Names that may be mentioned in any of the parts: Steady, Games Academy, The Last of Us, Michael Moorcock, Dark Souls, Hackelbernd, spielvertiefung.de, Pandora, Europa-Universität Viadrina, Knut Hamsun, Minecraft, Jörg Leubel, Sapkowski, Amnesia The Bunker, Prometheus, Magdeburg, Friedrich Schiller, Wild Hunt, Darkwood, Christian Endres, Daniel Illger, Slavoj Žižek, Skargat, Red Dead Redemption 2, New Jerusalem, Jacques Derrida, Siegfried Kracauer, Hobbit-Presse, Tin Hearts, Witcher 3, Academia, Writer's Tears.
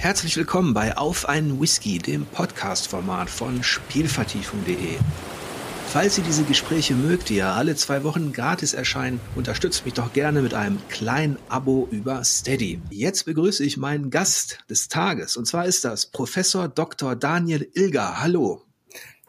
Herzlich willkommen bei Auf einen Whisky, dem Podcast-Format von spielvertiefung.de. Falls ihr diese Gespräche mögt, die ja alle 2 Wochen gratis erscheinen, unterstützt mich doch gerne mit einem kleinen Abo über Steady. Jetzt begrüße ich meinen Gast des Tages, und zwar ist das Professor Dr. Daniel Illger. Hallo.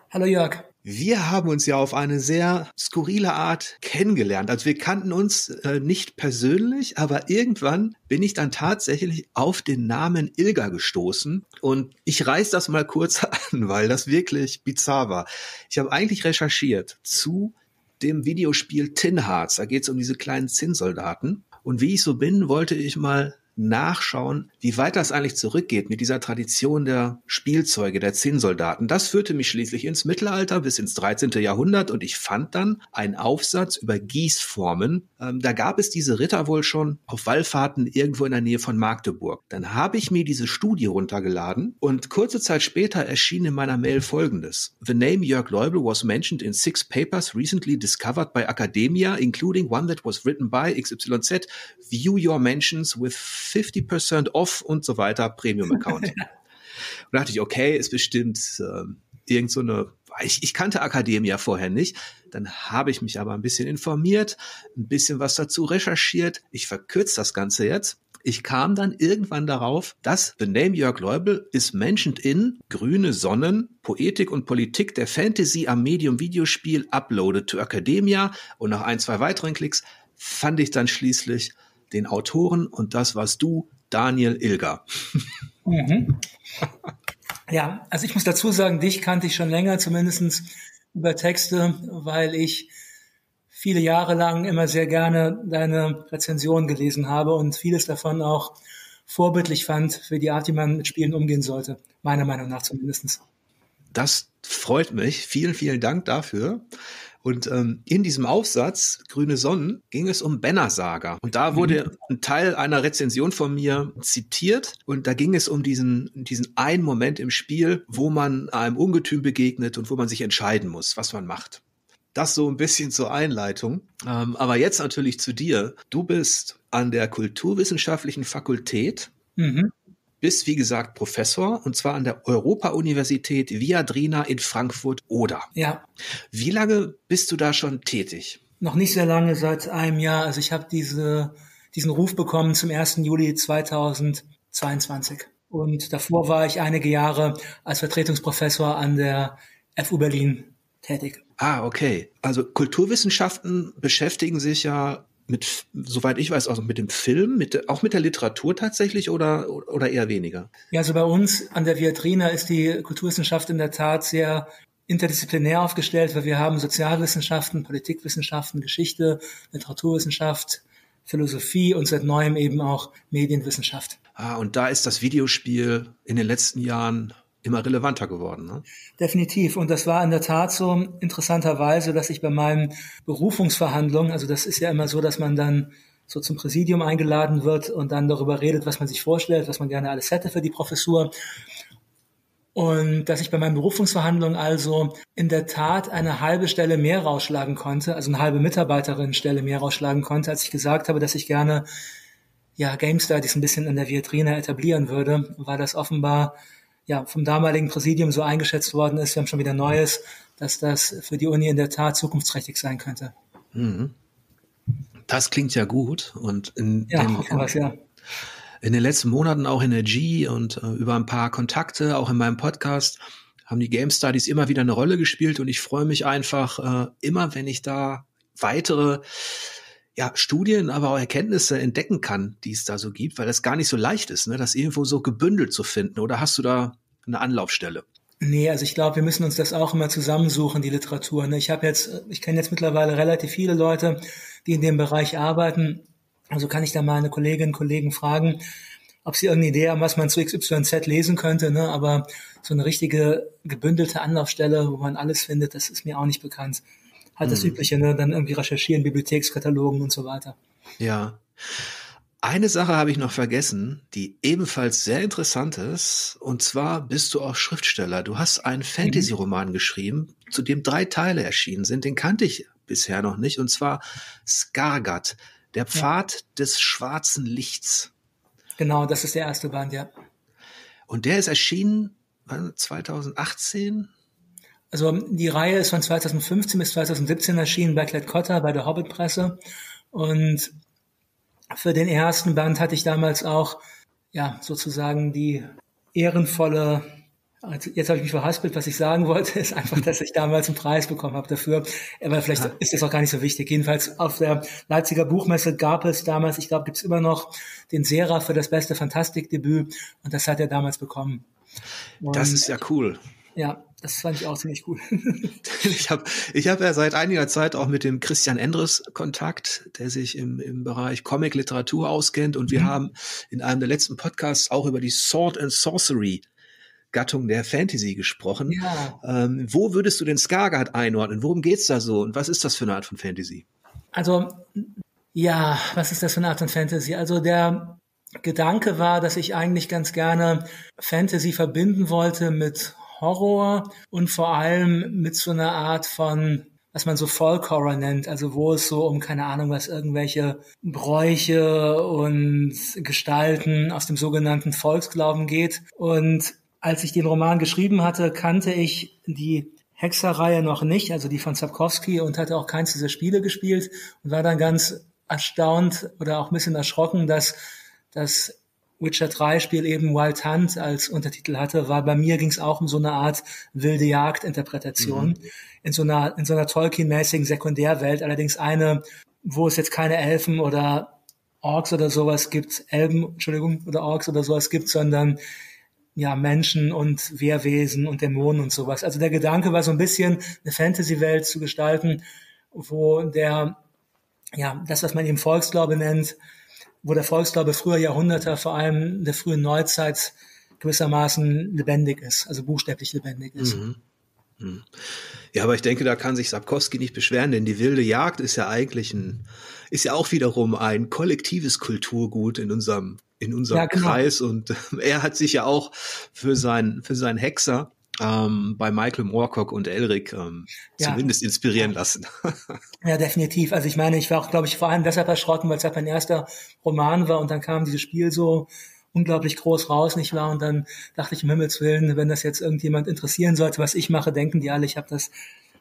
Hallo Jörg. Wir haben uns ja auf eine sehr skurrile Art kennengelernt. Also wir kannten uns nicht persönlich, aber irgendwann bin ich dann tatsächlich auf den Namen Illger gestoßen. Und ich reiß das mal kurz an, weil das wirklich bizarr war. Ich habe eigentlich recherchiert zu dem Videospiel Tin Hearts. Da geht es um diese kleinen Zinnsoldaten. Und wie ich so bin, wollte ich mal nachschauen, wie weit das eigentlich zurückgeht mit dieser Tradition der Spielzeuge, der Zinnsoldaten. Das führte mich schließlich ins Mittelalter bis ins 13. Jahrhundert und ich fand dann einen Aufsatz über Gießformen. Da gab es diese Ritter wohl schon auf Wallfahrten irgendwo in der Nähe von Magdeburg. Dann habe ich mir diese Studie runtergeladen und kurze Zeit später erschien in meiner Mail Folgendes. The name Jörg Leubel was mentioned in 6 papers recently discovered by Academia, including one that was written by XYZ. View your mentions with 50% off und so weiter, Premium-Account. Und da dachte ich, okay, ist bestimmt irgend so eine, ich kannte Academia vorher nicht. Dann habe ich mich aber ein bisschen informiert, ein bisschen was dazu recherchiert. Ich verkürze das Ganze jetzt. Ich kam dann irgendwann darauf, dass The Name Jörg Leubel is mentioned in Grüne Sonnen, Poetik und Politik der Fantasy am Medium Videospiel, uploaded to Academia, und nach 1, 2 weiteren Klicks fand ich dann schließlich den Autoren, und das warst du, Daniel Illger. Mhm. Ja, also ich muss dazu sagen, dich kannte ich schon länger, zumindest über Texte, weil ich viele Jahre lang immer sehr gerne deine Rezensionen gelesen habe und vieles davon auch vorbildlich fand für die Art, wie man mit Spielen umgehen sollte, meiner Meinung nach zumindest. Das freut mich. Vielen, vielen Dank dafür. Und in diesem Aufsatz, Grüne Sonnen, ging es um Banner-Saga. Und da wurde ein Teil einer Rezension von mir zitiert. Und da ging es um diesen einen Moment im Spiel, wo man einem Ungetüm begegnet und wo man sich entscheiden muss, was man macht. Das so ein bisschen zur Einleitung. Aber jetzt natürlich zu dir. Du bist an der Kulturwissenschaftlichen Fakultät. Mhm. Bist, wie gesagt, Professor, und zwar an der Europa-Universität Viadrina in Frankfurt (Oder). Ja. Wie lange bist du da schon tätig? Noch nicht sehr lange, seit einem Jahr. Also ich habe diesen Ruf bekommen zum 1. Juli 2022. Und davor war ich einige Jahre als Vertretungsprofessor an der FU Berlin tätig. Ah, okay. Also Kulturwissenschaften beschäftigen sich ja mit, soweit ich weiß, also mit dem Film, auch mit der Literatur tatsächlich oder eher weniger? Ja, also bei uns an der Viadrina ist die Kulturwissenschaft in der Tat sehr interdisziplinär aufgestellt, weil wir haben Sozialwissenschaften, Politikwissenschaften, Geschichte, Literaturwissenschaft, Philosophie und seit neuem eben auch Medienwissenschaft. Ah, und da ist das Videospiel in den letzten Jahren immer relevanter geworden, ne? Definitiv. Und das war in der Tat so, interessanterweise, dass ich bei meinen Berufungsverhandlungen, also das ist ja immer so, dass man dann so zum Präsidium eingeladen wird und dann darüber redet, was man sich vorstellt, was man gerne alles hätte für die Professur. Und dass ich bei meinen Berufungsverhandlungen also in der Tat eine halbe Stelle mehr rausschlagen konnte, also eine halbe Mitarbeiterinnenstelle mehr rausschlagen konnte, als ich gesagt habe, dass ich gerne ja Game Studies ein bisschen in der Viadrina etablieren würde, weil das offenbar ja vom damaligen Präsidium so eingeschätzt worden ist, wir haben schon wieder Neues, dass das für die Uni in der Tat zukunftsträchtig sein könnte. Das klingt ja gut. Und in den letzten Monaten auch in der G und über ein paar Kontakte, auch in meinem Podcast, haben die Game Studies immer wieder eine Rolle gespielt, und ich freue mich einfach immer, wenn ich da weitere Studien, aber auch Erkenntnisse entdecken kann, die es da so gibt, weil das gar nicht so leicht ist, ne, das irgendwo so gebündelt zu finden. Oder hast du da eine Anlaufstelle? Nee, also ich glaube, wir müssen uns das auch immer zusammensuchen, die Literatur, ne? Ich kenne jetzt mittlerweile relativ viele Leute, die in dem Bereich arbeiten. Also kann ich da mal eine Kollegin, einen Kollegen fragen, ob sie irgendeine Idee haben, was man zu XYZ lesen könnte, ne? Aber so eine richtige gebündelte Anlaufstelle, wo man alles findet, das ist mir auch nicht bekannt. Halt das Übliche, ne? Dann irgendwie recherchieren, Bibliothekskatalogen und so weiter. Ja. Eine Sache habe ich noch vergessen, die ebenfalls sehr interessant ist. Und zwar bist du auch Schriftsteller. Du hast einen Fantasy-Roman geschrieben, zu dem 3 Teile erschienen sind. Den kannte ich bisher noch nicht. Und zwar Skargat, der Pfad des schwarzen Lichts. Genau, das ist der erste Band, ja. Und der ist erschienen 2018. Also die Reihe ist von 2015 bis 2017 erschienen bei Klett-Cotta, bei der Hobbit-Presse. Und für den ersten Band hatte ich damals auch ja sozusagen die ehrenvolle, jetzt habe ich mich verhaspelt, was ich sagen wollte, ist einfach, dass ich damals einen Preis bekommen habe dafür. Aber vielleicht ist das auch gar nicht so wichtig. Jedenfalls auf der Leipziger Buchmesse gab es damals, ich glaube, gibt es immer noch den Seraph für das beste Fantastikdebüt. Und das hat er damals bekommen. Und das ist ja cool. Ja, das fand ich auch ziemlich cool. Ich hab ja seit einiger Zeit auch mit dem Christian Endres Kontakt, der sich im Bereich Comic-Literatur auskennt. Und wir haben in einem der letzten Podcasts auch über die Sword and Sorcery Gattung der Fantasy gesprochen. Ja. Wo würdest du den Skargat einordnen? Worum geht's da so? Und was ist das für eine Art von Fantasy? Also, ja, was ist das für eine Art von Fantasy? Also der Gedanke war, dass ich eigentlich ganz gerne Fantasy verbinden wollte mit Horror und vor allem mit so einer Art von, was man so Folk-Horror nennt, also wo es so um, keine Ahnung was, irgendwelche Bräuche und Gestalten aus dem sogenannten Volksglauben geht. Und als ich den Roman geschrieben hatte, kannte ich die Hexerreihe noch nicht, also die von Sapkowski, und hatte auch keins dieser Spiele gespielt und war dann ganz erstaunt oder auch ein bisschen erschrocken, dass das Witcher 3 Spiel eben Wild Hunt als Untertitel hatte, war bei mir ging es auch um so eine Art Wilde Jagd Interpretation in so einer Tolkien-mäßigen Sekundärwelt, allerdings eine, wo es jetzt keine Elfen oder Orks oder sowas gibt, sondern ja Menschen und Wehrwesen und Dämonen und sowas. Also der Gedanke war so ein bisschen eine Fantasy-Welt zu gestalten, wo das, was man eben Volksglaube nennt, wo der Volksglaube früher Jahrhunderte, vor allem in der frühen Neuzeit, gewissermaßen lebendig ist, also buchstäblich lebendig ist. Ja, aber ich denke, da kann sich Sapkowski nicht beschweren, denn die Wilde Jagd ist ja eigentlich auch wiederum ein kollektives Kulturgut in unserem Kreis, und er hat sich ja auch für seinen Hexer bei Michael Moorcock und Elric zumindest inspirieren lassen. Ja, definitiv. Also ich meine, ich war auch, glaube ich, vor allem deshalb erschrocken, weil es halt mein erster Roman war und dann kam dieses Spiel so unglaublich groß raus, nicht wahr? Und dann dachte ich, um Himmels Willen, wenn das jetzt irgendjemand interessieren sollte, was ich mache, denken die alle, ich habe das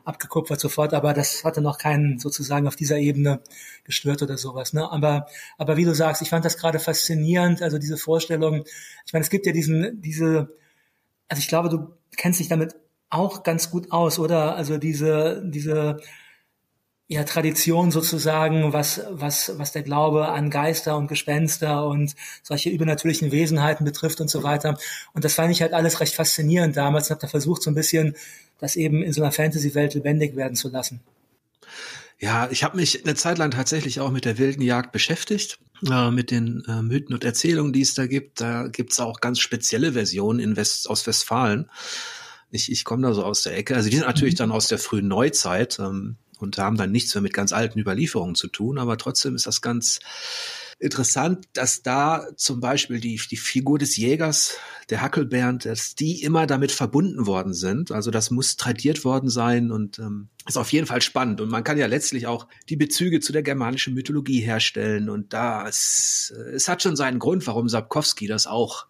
abgekupfert sofort, aber das hatte noch keinen sozusagen auf dieser Ebene gestört oder sowas, ne? Aber wie du sagst, ich fand das gerade faszinierend, also diese Vorstellung. Ich meine, es gibt ja also ich glaube, du kennst dich damit auch ganz gut aus, oder? Also diese Tradition sozusagen, was der Glaube an Geister und Gespenster und solche übernatürlichen Wesenheiten betrifft und so weiter. Und das fand ich halt alles recht faszinierend damals und habe da versucht, so ein bisschen das eben in so einer Fantasy-Welt lebendig werden zu lassen. Ja, ich habe mich eine Zeit lang tatsächlich auch mit der wilden Jagd beschäftigt, mit den Mythen und Erzählungen, die es da gibt. Da gibt's auch ganz spezielle Versionen aus Westfalen. Ich komme da so aus der Ecke. Also die sind natürlich dann aus der frühen Neuzeit, und haben dann nichts mehr mit ganz alten Überlieferungen zu tun. Aber trotzdem ist das ganz interessant, dass da zum Beispiel die Figur des Jägers, der Hackelbernd, dass die immer damit verbunden worden sind. Also das muss tradiert worden sein und ist auf jeden Fall spannend. Und man kann ja letztlich auch die Bezüge zu der germanischen Mythologie herstellen. Und es hat schon seinen Grund, warum Sapkowski das auch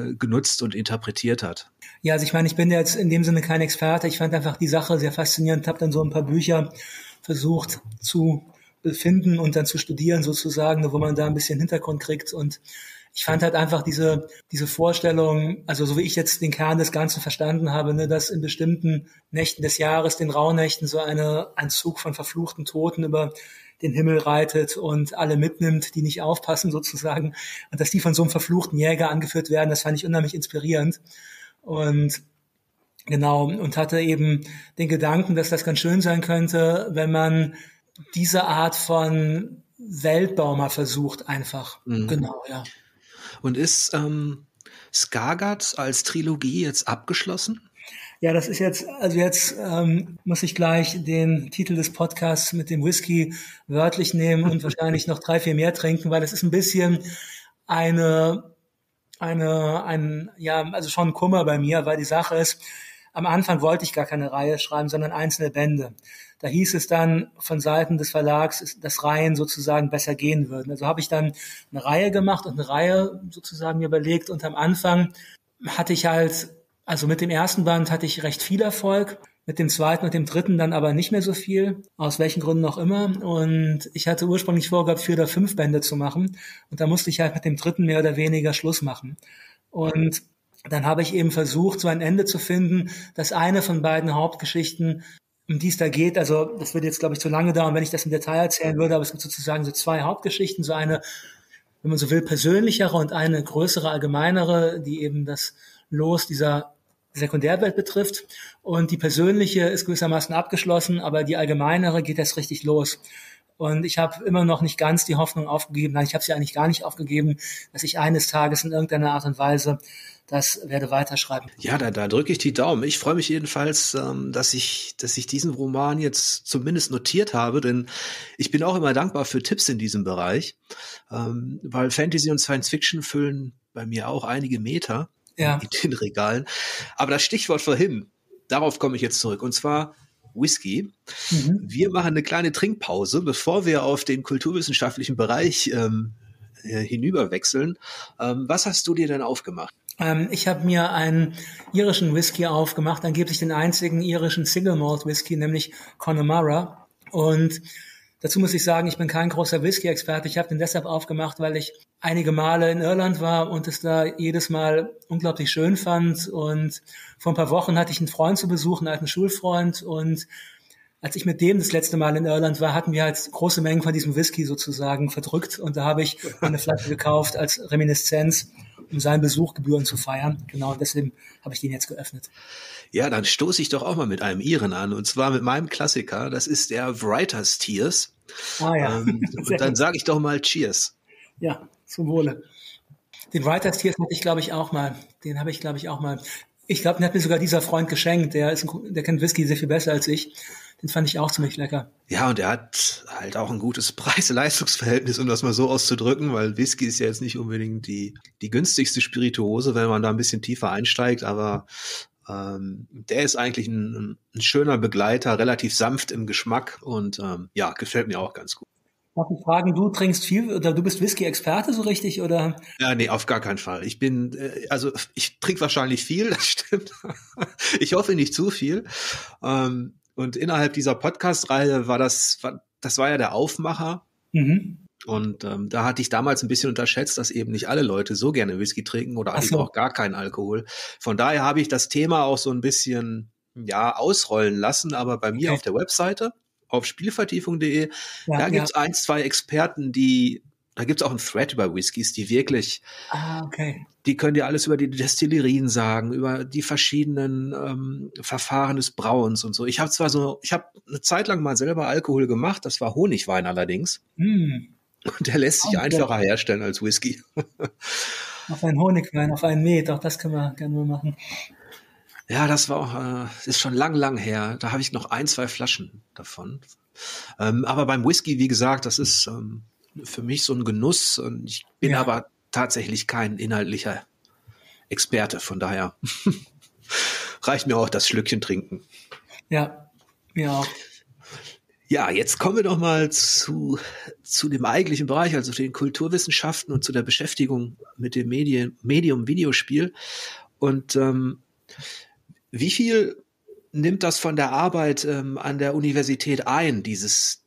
genutzt und interpretiert hat. Ja, also ich meine, ich bin jetzt in dem Sinne kein Experte. Ich fand einfach die Sache sehr faszinierend, habe dann so ein paar Bücher versucht zu befinden und dann zu studieren sozusagen, wo man da ein bisschen Hintergrund kriegt. Und ich fand halt einfach diese Vorstellung, also so wie ich jetzt den Kern des Ganzen verstanden habe, ne, dass in bestimmten Nächten des Jahres, den Rauhnächten, so ein Zug von verfluchten Toten über den Himmel reitet und alle mitnimmt, die nicht aufpassen sozusagen. Und dass die von so einem verfluchten Jäger angeführt werden, das fand ich unheimlich inspirierend. Und genau, und hatte eben den Gedanken, dass das ganz schön sein könnte, wenn man diese Art von Weltbau mal versucht einfach. Genau, ja. Und ist Skargat als Trilogie jetzt abgeschlossen? Ja, das ist jetzt muss ich gleich den Titel des Podcasts mit dem Whisky wörtlich nehmen und wahrscheinlich noch 3-4 mehr trinken, weil das ist ein bisschen also schon ein Kummer bei mir, weil die Sache ist, Am Anfang wollte ich gar keine Reihe schreiben, sondern einzelne Bände. Da hieß es dann von Seiten des Verlags, dass Reihen sozusagen besser gehen würden. Also habe ich dann eine Reihe gemacht und eine Reihe sozusagen mir überlegt. Und am Anfang hatte ich halt, also mit dem ersten Band hatte ich recht viel Erfolg, mit dem zweiten und dem dritten dann aber nicht mehr so viel, aus welchen Gründen auch immer. Und ich hatte ursprünglich vorgehabt, 4 oder 5 Bände zu machen. Und da musste ich halt mit dem dritten mehr oder weniger Schluss machen. Und dann habe ich eben versucht, so ein Ende zu finden, dass eine von beiden Hauptgeschichten, um die es da geht, also das würde jetzt, glaube ich, zu lange dauern, wenn ich das im Detail erzählen würde, aber es gibt sozusagen so 2 Hauptgeschichten, so eine, wenn man so will, persönlichere und eine größere, allgemeinere, die eben das Los dieser Sekundärwelt betrifft. Und die persönliche ist gewissermaßen abgeschlossen, aber die allgemeinere geht erst richtig los. Und ich habe immer noch nicht ganz die Hoffnung aufgegeben, nein, ich habe sie eigentlich gar nicht aufgegeben, dass ich eines Tages in irgendeiner Art und Weise das werde weiterschreiben. Ja, da drücke ich die Daumen. Ich freue mich jedenfalls, dass ich diesen Roman jetzt zumindest notiert habe, denn ich bin auch immer dankbar für Tipps in diesem Bereich, weil Fantasy und Science Fiction füllen bei mir auch einige Meter in den Regalen. Aber das Stichwort vorhin, darauf komme ich jetzt zurück, und zwar Whisky. Mhm. Wir machen eine kleine Trinkpause, bevor wir auf den kulturwissenschaftlichen Bereich hinüberwechseln. Was hast du dir denn aufgemacht? Ich habe mir einen irischen Whisky aufgemacht, angeblich den einzigen irischen Single Malt Whisky, nämlich Connemara. Und dazu muss ich sagen, ich bin kein großer Whisky-Experte. Ich habe den deshalb aufgemacht, weil ich einige Male in Irland war und es da jedes Mal unglaublich schön fand. Und vor ein paar Wochen hatte ich einen Freund zu Besuch, einen alten Schulfreund. Und als ich mit dem das letzte Mal in Irland war, hatten wir halt große Mengen von diesem Whisky sozusagen verdrückt. Und da habe ich eine Flasche gekauft als Reminiszenz, um seinen Besuch Gebühren zu feiern. Genau, deswegen habe ich den jetzt geöffnet. Ja, dann stoße ich doch auch mal mit einem Iren an. Und zwar mit meinem Klassiker. Das ist der Writer's Tears. Ah ja. Und dann sage ich doch mal Cheers. Ja, zum Wohle. Den Writer's Tears hatte ich, glaube ich, auch mal. Den habe ich, glaube ich, auch mal. Ich glaube, den hat mir sogar dieser Freund geschenkt. Der kennt Whisky sehr viel besser als ich. Den fand ich auch ziemlich lecker. Ja, und er hat halt auch ein gutes Preis-Leistungs-Verhältnis, um das mal so auszudrücken, weil Whisky ist ja jetzt nicht unbedingt die günstigste Spirituose, wenn man da ein bisschen tiefer einsteigt, aber der ist eigentlich ein schöner Begleiter, relativ sanft im Geschmack und ja, gefällt mir auch ganz gut. Darf ich fragen, du trinkst viel oder du bist Whisky-Experte so richtig, oder? Ja, nee, auf gar keinen Fall. Ich trinke wahrscheinlich viel, das stimmt. Ich hoffe nicht zu viel. Und innerhalb dieser Podcast-Reihe war das ja der Aufmacher. Mhm. Und da hatte ich damals ein bisschen unterschätzt, dass eben nicht alle Leute so gerne Whisky trinken oder eigentlich auch gar keinen Alkohol. Von daher habe ich das Thema auch so ein bisschen ausrollen lassen. Aber bei mir auf der Webseite, auf spielvertiefung.de, da gibt es 1, 2 Experten, da gibt es auch einen Thread über Whiskys, die wirklich, die können dir alles über die Destillerien sagen, über die verschiedenen Verfahren des Brauens und so. Ich habe eine Zeit lang mal selber Alkohol gemacht, das war Honigwein allerdings. Mm. Und der lässt sich einfacher herstellen als Whisky. Auf einen Honigwein, auf einen Met, auch das können wir gerne mal machen. Ja, das war auch, ist schon lang her. Da habe ich noch 1, 2 Flaschen davon. Aber beim Whisky, wie gesagt, das ist für mich so ein Genuss und ich bin aber tatsächlich kein inhaltlicher Experte, von daher reicht mir auch das Schlückchen trinken. Ja, mir auch. Ja, jetzt kommen wir doch mal zu dem eigentlichen Bereich, also zu den Kulturwissenschaften und zu der Beschäftigung mit dem Medium Videospiel. Und wie viel nimmt das von der Arbeit an der Universität ein, dieses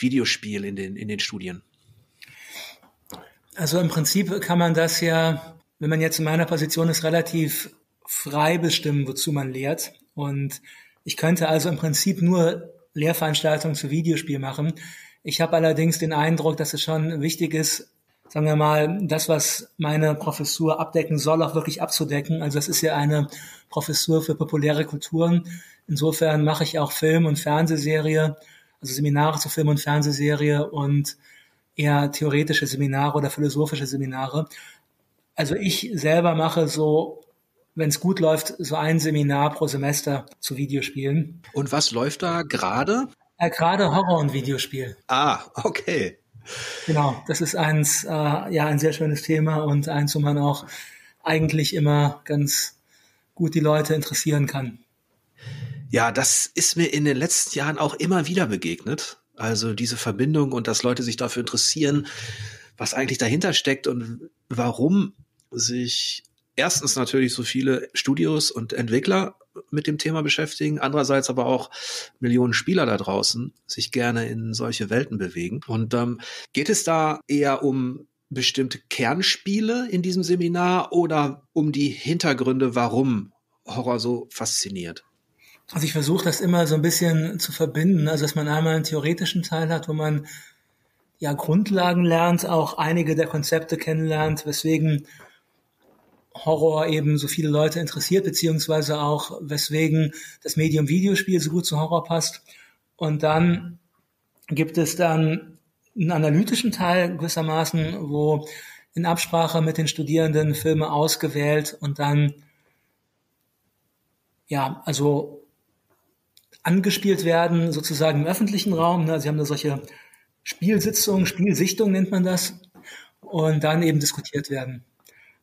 Videospiel in den Studien? Also im Prinzip kann man das ja, wenn man jetzt in meiner Position ist, relativ frei bestimmen, wozu man lehrt. Und ich könnte also im Prinzip nur Lehrveranstaltungen zu Videospiel machen. Ich habe allerdings den Eindruck, dass es schon wichtig ist, sagen wir mal, das, was meine Professur abdecken soll, auch wirklich abzudecken. Also das ist ja eine Professur für populäre Kulturen. Insofern mache ich auch Film- und Fernsehserie, also Seminare zu Film- und Fernsehserie und eher theoretische Seminare oder philosophische Seminare. Also ich selber mache so, wenn es gut läuft, so ein Seminar pro Semester zu Videospielen. Und was läuft da gerade? Gerade Horror und Videospiel. Ah, okay. Genau, das ist ein sehr schönes Thema und eins, wo man auch eigentlich immer ganz gut die Leute interessieren kann. Ja, das ist mir in den letzten Jahren auch immer wieder begegnet. Also diese Verbindung und dass Leute sich dafür interessieren, was eigentlich dahinter steckt und warum sich erstens natürlich so viele Studios und Entwickler mit dem Thema beschäftigen, andererseits aber auch Millionen Spieler da draußen sich gerne in solche Welten bewegen. Und geht es da eher um bestimmte Kernspiele in diesem Seminar oder um die Hintergründe, warum Horror so fasziniert? Also ich versuche das immer so ein bisschen zu verbinden, also dass man einmal einen theoretischen Teil hat, wo man ja Grundlagen lernt, auch einige der Konzepte kennenlernt, weswegen Horror eben so viele Leute interessiert, beziehungsweise auch weswegen das Medium Videospiel so gut zu Horror passt. Und dann gibt es dann einen analytischen Teil gewissermaßen, wo in Absprache mit den Studierenden Filme ausgewählt und dann ja, also angespielt werden, sozusagen im öffentlichen Raum. Ne? Sie haben da solche Spielsitzungen, Spielsichtung nennt man das, und dann eben diskutiert werden.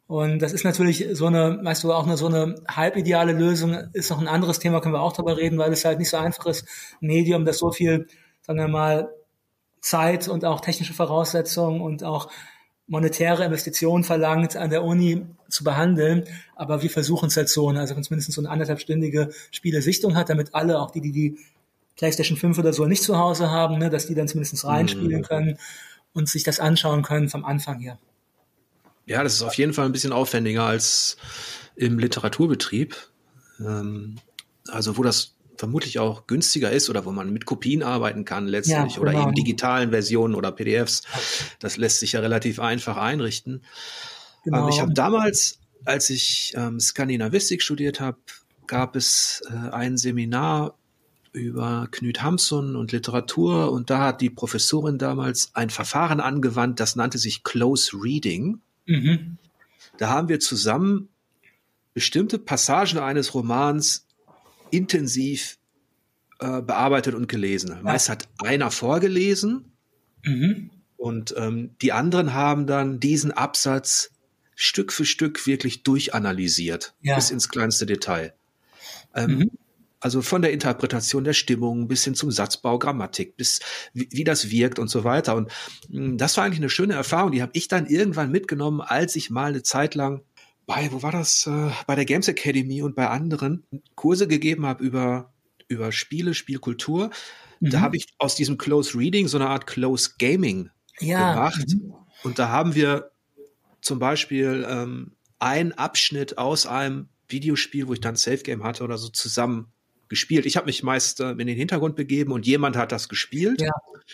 Und das ist natürlich so eine, weißt du, auch eine so eine halbideale Lösung, ist noch ein anderes Thema, können wir auch darüber reden, weil es halt nicht so einfach ist, ein Medium, das so viel, sagen wir mal, Zeit und auch technische Voraussetzungen und auch monetäre Investitionen verlangt, an der Uni zu behandeln. Aber wir versuchen es halt so, also wenn es mindestens so eine anderthalbstündige Spielesichtung hat, damit alle, auch die PlayStation 5 oder so nicht zu Hause haben, ne, dass die dann zumindest reinspielen können und sich das anschauen können vom Anfang her. Ja, das ist auf jeden Fall ein bisschen aufwendiger als im Literaturbetrieb. Also wo das vermutlich auch günstiger ist oder wo man mit Kopien arbeiten kann letztlich, ja, oder eben digitalen Versionen oder PDFs. Das lässt sich ja relativ einfach einrichten. Genau. Ich habe damals, als ich Skandinavistik studiert habe, gab es ein Seminar über Knut Hamsun und Literatur, und da hat die Professorin damals ein Verfahren angewandt, das nannte sich Close Reading. Mhm. Da haben wir zusammen bestimmte Passagen eines Romans intensiv bearbeitet und gelesen. Ja. Meist hat einer vorgelesen, und die anderen haben dann diesen Absatz Stück für Stück wirklich durchanalysiert, bis ins kleinste Detail. Also von der Interpretation der Stimmung bis hin zum Satzbau, Grammatik, bis wie das wirkt und so weiter. Und das war eigentlich eine schöne Erfahrung, die habe ich dann irgendwann mitgenommen, als ich mal eine Zeit lang bei der Games Academy und bei anderen Kurse gegeben habe über Spiele, Spielkultur. Da habe ich aus diesem Close Reading so eine Art Close Gaming gemacht. Und da haben wir zum Beispiel einen Abschnitt aus einem Videospiel, wo ich dann Safe Game hatte oder so, zusammen gespielt. Ich habe mich meist in den Hintergrund begeben und jemand hat das gespielt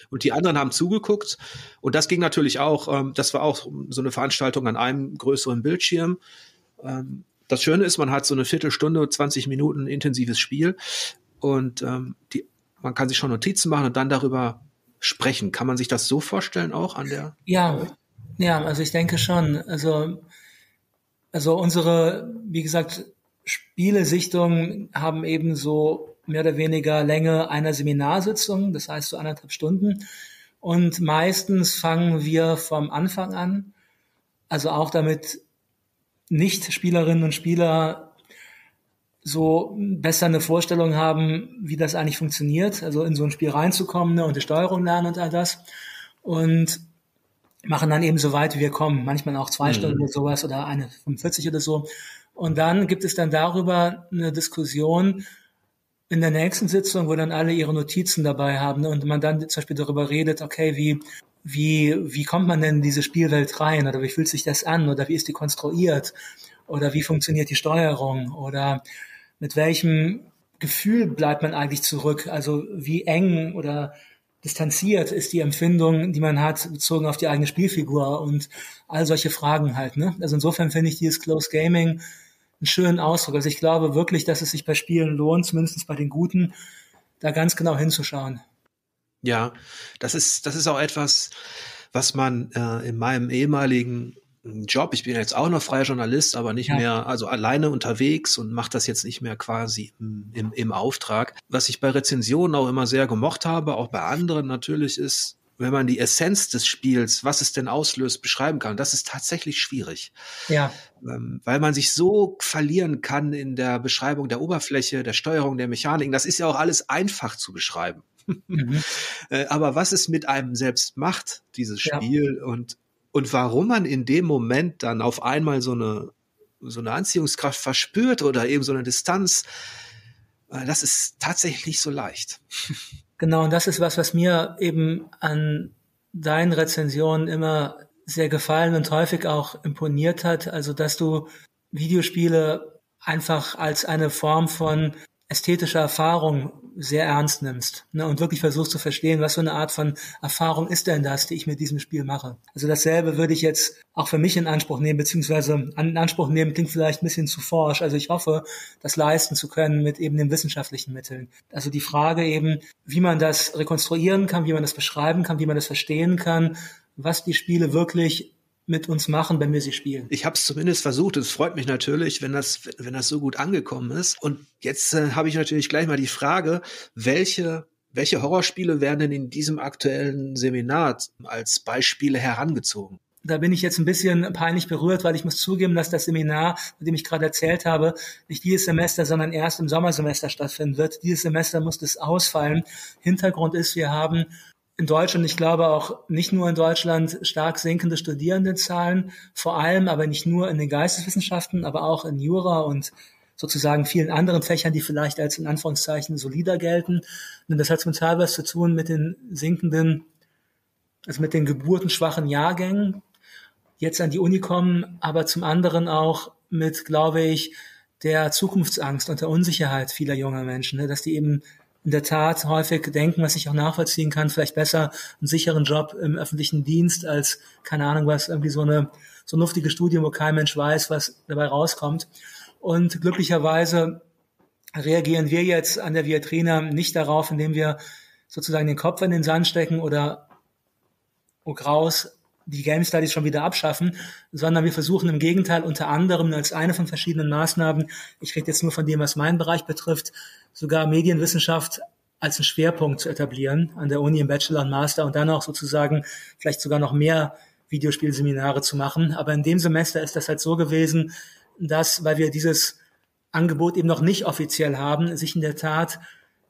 und die anderen haben zugeguckt, und das ging natürlich auch, das war auch so eine Veranstaltung an einem größeren Bildschirm. Das Schöne ist, man hat so eine Viertelstunde, 20 Minuten intensives Spiel, und man kann sich schon Notizen machen und dann darüber sprechen. Kann man sich das so vorstellen auch an der? Ja, also ich denke schon. Also unsere, wie gesagt, Spielesichtungen haben eben so mehr oder weniger Länge einer Seminarsitzung, das heißt so 1,5 Stunden. Und meistens fangen wir vom Anfang an, also auch damit nicht Spielerinnen und Spieler so besser eine Vorstellung haben, wie das eigentlich funktioniert, also in so ein Spiel reinzukommen, ne, und die Steuerung lernen und all das. Und machen dann eben so weit, wie wir kommen. Manchmal auch 2 Stunden oder sowas oder 1,45 oder so. Und dann gibt es dann darüber eine Diskussion in der nächsten Sitzung, wo dann alle ihre Notizen dabei haben, ne? Und man dann zum Beispiel darüber redet, okay, wie kommt man denn in diese Spielwelt rein? Oder wie fühlt sich das an? Oder wie ist die konstruiert? Oder wie funktioniert die Steuerung? Oder mit welchem Gefühl bleibt man eigentlich zurück? Also wie eng oder distanziert ist die Empfindung, die man hat, bezogen auf die eigene Spielfigur und all solche Fragen halt, ne? Also insofern finde ich dieses Close Gaming einen schönen Ausdruck. Also ich glaube wirklich, dass es sich bei Spielen lohnt, zumindest bei den Guten, da ganz genau hinzuschauen. Ja, das ist auch etwas, was man in meinem ehemaligen Job, ich bin jetzt auch noch freier Journalist, aber nicht mehr, also alleine unterwegs und mache das jetzt nicht mehr quasi im Auftrag. Was ich bei Rezensionen auch immer sehr gemocht habe, auch bei anderen natürlich, ist, wenn man die Essenz des Spiels, was es denn auslöst, beschreiben kann. Das ist tatsächlich schwierig. Ja. Weil man sich so verlieren kann in der Beschreibung der Oberfläche, der Steuerung, der Mechaniken. Das ist ja auch alles einfach zu beschreiben. Mhm. Aber was es mit einem selbst macht, dieses Spiel, ja, und warum man in dem Moment dann auf einmal so eine Anziehungskraft verspürt oder eben so eine Distanz, das ist tatsächlich nicht so leicht. Genau, und das ist was mir eben an deinen Rezensionen immer sehr gefallen und häufig auch imponiert hat, also dass du Videospiele einfach als eine Form von ästhetischer Erfahrung sehr ernst nimmst, ne, und wirklich versuchst zu verstehen, was für eine Art von Erfahrung ist denn das, die ich mit diesem Spiel mache. Also dasselbe würde ich jetzt auch für mich in Anspruch nehmen, beziehungsweise in Anspruch nehmen klingt vielleicht ein bisschen zu forsch. Also ich hoffe, das leisten zu können mit eben den wissenschaftlichen Mitteln. Also die Frage eben, wie man das rekonstruieren kann, wie man das beschreiben kann, wie man das verstehen kann, was die Spiele wirklich mit uns machen, wenn wir sie spielen. Ich habe es zumindest versucht. Es freut mich natürlich, wenn das so gut angekommen ist. Und jetzt habe ich natürlich gleich mal die Frage, welche Horrorspiele werden denn in diesem aktuellen Seminar als Beispiele herangezogen? Da bin ich jetzt ein bisschen peinlich berührt, weil ich muss zugeben, dass das Seminar, von dem ich gerade erzählt habe, nicht dieses Semester, sondern erst im Sommersemester stattfinden wird. Dieses Semester muss es ausfallen. Hintergrund ist, wir haben in Deutschland, ich glaube auch nicht nur in Deutschland, stark sinkende Studierendenzahlen, vor allem aber nicht nur in den Geisteswissenschaften, aber auch in Jura und sozusagen vielen anderen Fächern, die vielleicht als in Anführungszeichen solider gelten. Und das hat zum Teil was zu tun mit den sinkenden, also mit den geburtenschwachen Jahrgängen, die jetzt an die Uni kommen, aber zum anderen auch mit, glaube ich, der Zukunftsangst und der Unsicherheit vieler junger Menschen, ne, dass die eben in der Tat häufig denken, was ich auch nachvollziehen kann, vielleicht besser einen sicheren Job im öffentlichen Dienst als, keine Ahnung was, irgendwie so ein luftiges Studium, wo kein Mensch weiß, was dabei rauskommt. Und glücklicherweise reagieren wir jetzt an der Viadrina nicht darauf, indem wir sozusagen den Kopf in den Sand stecken oder oh graus, die Game Studies schon wieder abschaffen, sondern wir versuchen im Gegenteil unter anderem als eine von verschiedenen Maßnahmen, ich rede jetzt nur von dem, was meinen Bereich betrifft, sogar Medienwissenschaft als einen Schwerpunkt zu etablieren an der Uni im Bachelor und Master und dann auch sozusagen vielleicht sogar noch mehr Videospielseminare zu machen. Aber in dem Semester ist das halt so gewesen, dass, weil wir dieses Angebot eben noch nicht offiziell haben, sich in der Tat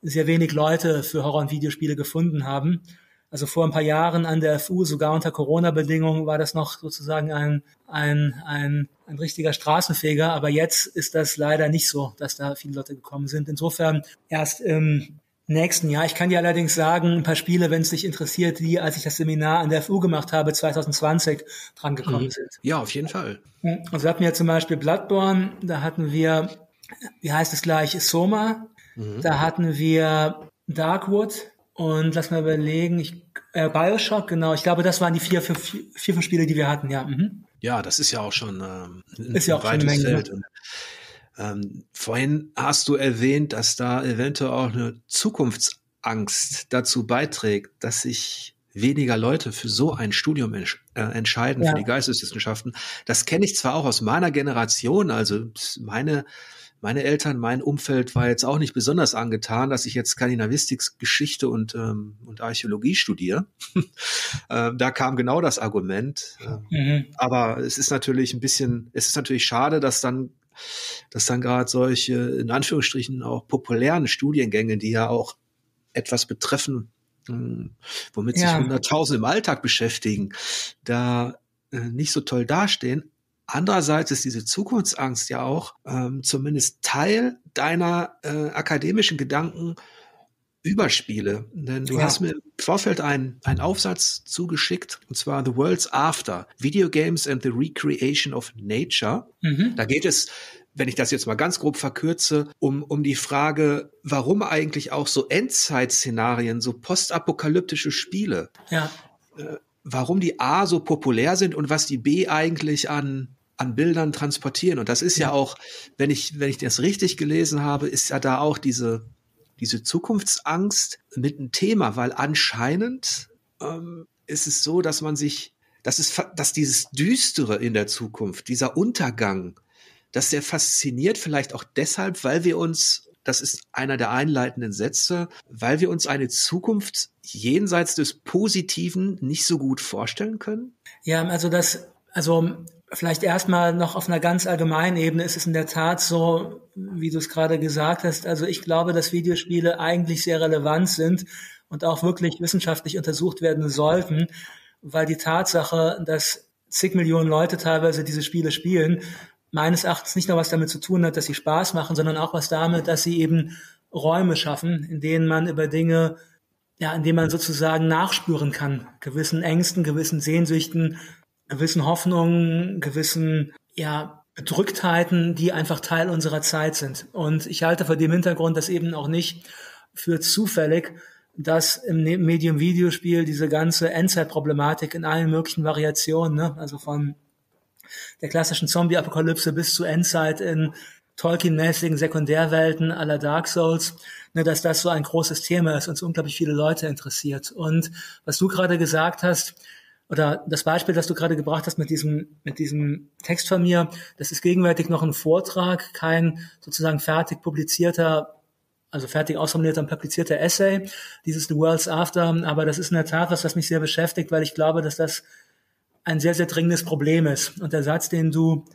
sehr wenig Leute für Horror- und Videospiele gefunden haben. Also vor ein paar Jahren an der FU, sogar unter Corona-Bedingungen, war das noch sozusagen ein richtiger Straßenfeger. Aber jetzt ist das leider nicht so, dass da viele Leute gekommen sind. Insofern erst im nächsten Jahr. Ich kann dir allerdings sagen, ein paar Spiele, wenn es dich interessiert, die, als ich das Seminar an der FU gemacht habe, 2020 drangekommen sind. Ja, auf jeden Fall. Also wir hatten ja zum Beispiel Bloodborne, da hatten wir, wie heißt es gleich, Soma, da hatten wir Darkwood, und lass mal überlegen, Bioshock, genau. Ich glaube, das waren die vier, fünf Spiele, die wir hatten, ja. Mhm. Ja, das ist ja auch schon ein weites Feld. Und, vorhin hast du erwähnt, dass da eventuell auch eine Zukunftsangst dazu beiträgt, dass sich weniger Leute für so ein Studium entscheiden, ja, für die Geisteswissenschaften. Das kenne ich zwar auch aus meiner Generation, also meine Eltern, mein Umfeld war jetzt auch nicht besonders angetan, dass ich jetzt Skandinavistik, Geschichte und Archäologie studiere. Da kam genau das Argument. Aber es ist natürlich schade, dass dann gerade solche, in Anführungsstrichen, auch populären Studiengänge, die ja auch etwas betreffen, womit sich 100.000 im Alltag beschäftigen, da nicht so toll dastehen. Andererseits ist diese Zukunftsangst ja auch zumindest Teil deiner akademischen Gedanken über Spiele. Denn du hast mir im Vorfeld einen Aufsatz zugeschickt, und zwar The World's After, Video Games and the Recreation of Nature. Da geht es, wenn ich das jetzt mal ganz grob verkürze, um die Frage, warum eigentlich auch so Endzeit-Szenarien, so postapokalyptische Spiele, warum die A so populär sind und was die B eigentlich an Bildern transportieren. Und das ist ja auch, wenn ich das richtig gelesen habe, ist ja da auch diese Zukunftsangst mit einem Thema, weil anscheinend ist es so, dass dieses Düstere in der Zukunft, dieser Untergang, dass der fasziniert, vielleicht auch deshalb, weil wir uns Das ist einer der einleitenden Sätze, weil wir uns eine Zukunft jenseits des Positiven nicht so gut vorstellen können? Ja, vielleicht erstmal noch auf einer ganz allgemeinen Ebene ist es in der Tat so, wie du es gerade gesagt hast. Also ich glaube, dass Videospiele eigentlich sehr relevant sind und auch wirklich wissenschaftlich untersucht werden sollten, weil die Tatsache, dass zig Millionen Leute teilweise diese Spiele spielen, meines Erachtens nicht nur was damit zu tun hat, dass sie Spaß machen, sondern auch was damit, dass sie eben Räume schaffen, in denen man über Dinge, ja, in denen man sozusagen nachspüren kann, gewissen Ängsten, gewissen Sehnsüchten, gewissen Hoffnungen, gewissen, ja, Bedrücktheiten, die einfach Teil unserer Zeit sind. Und ich halte vor dem Hintergrund das eben auch nicht für zufällig, dass im Medium Videospiel diese ganze Endzeitproblematik in allen möglichen Variationen, ne, also von der klassischen Zombie-Apokalypse bis zu Endzeit in Tolkien-mäßigen Sekundärwelten à la Dark Souls, ne, dass das so ein großes Thema ist und so unglaublich viele Leute interessiert. Und was du gerade gesagt hast, oder das Beispiel, das du gerade gebracht hast mit diesem Text von mir, das ist gegenwärtig noch ein Vortrag, kein sozusagen fertig publizierter, also fertig ausformulierter und publizierter Essay, dieses The World's After, aber das ist in der Tat was mich sehr beschäftigt, weil ich glaube, dass das ein sehr, sehr dringendes Problem ist. Und der Satz, den du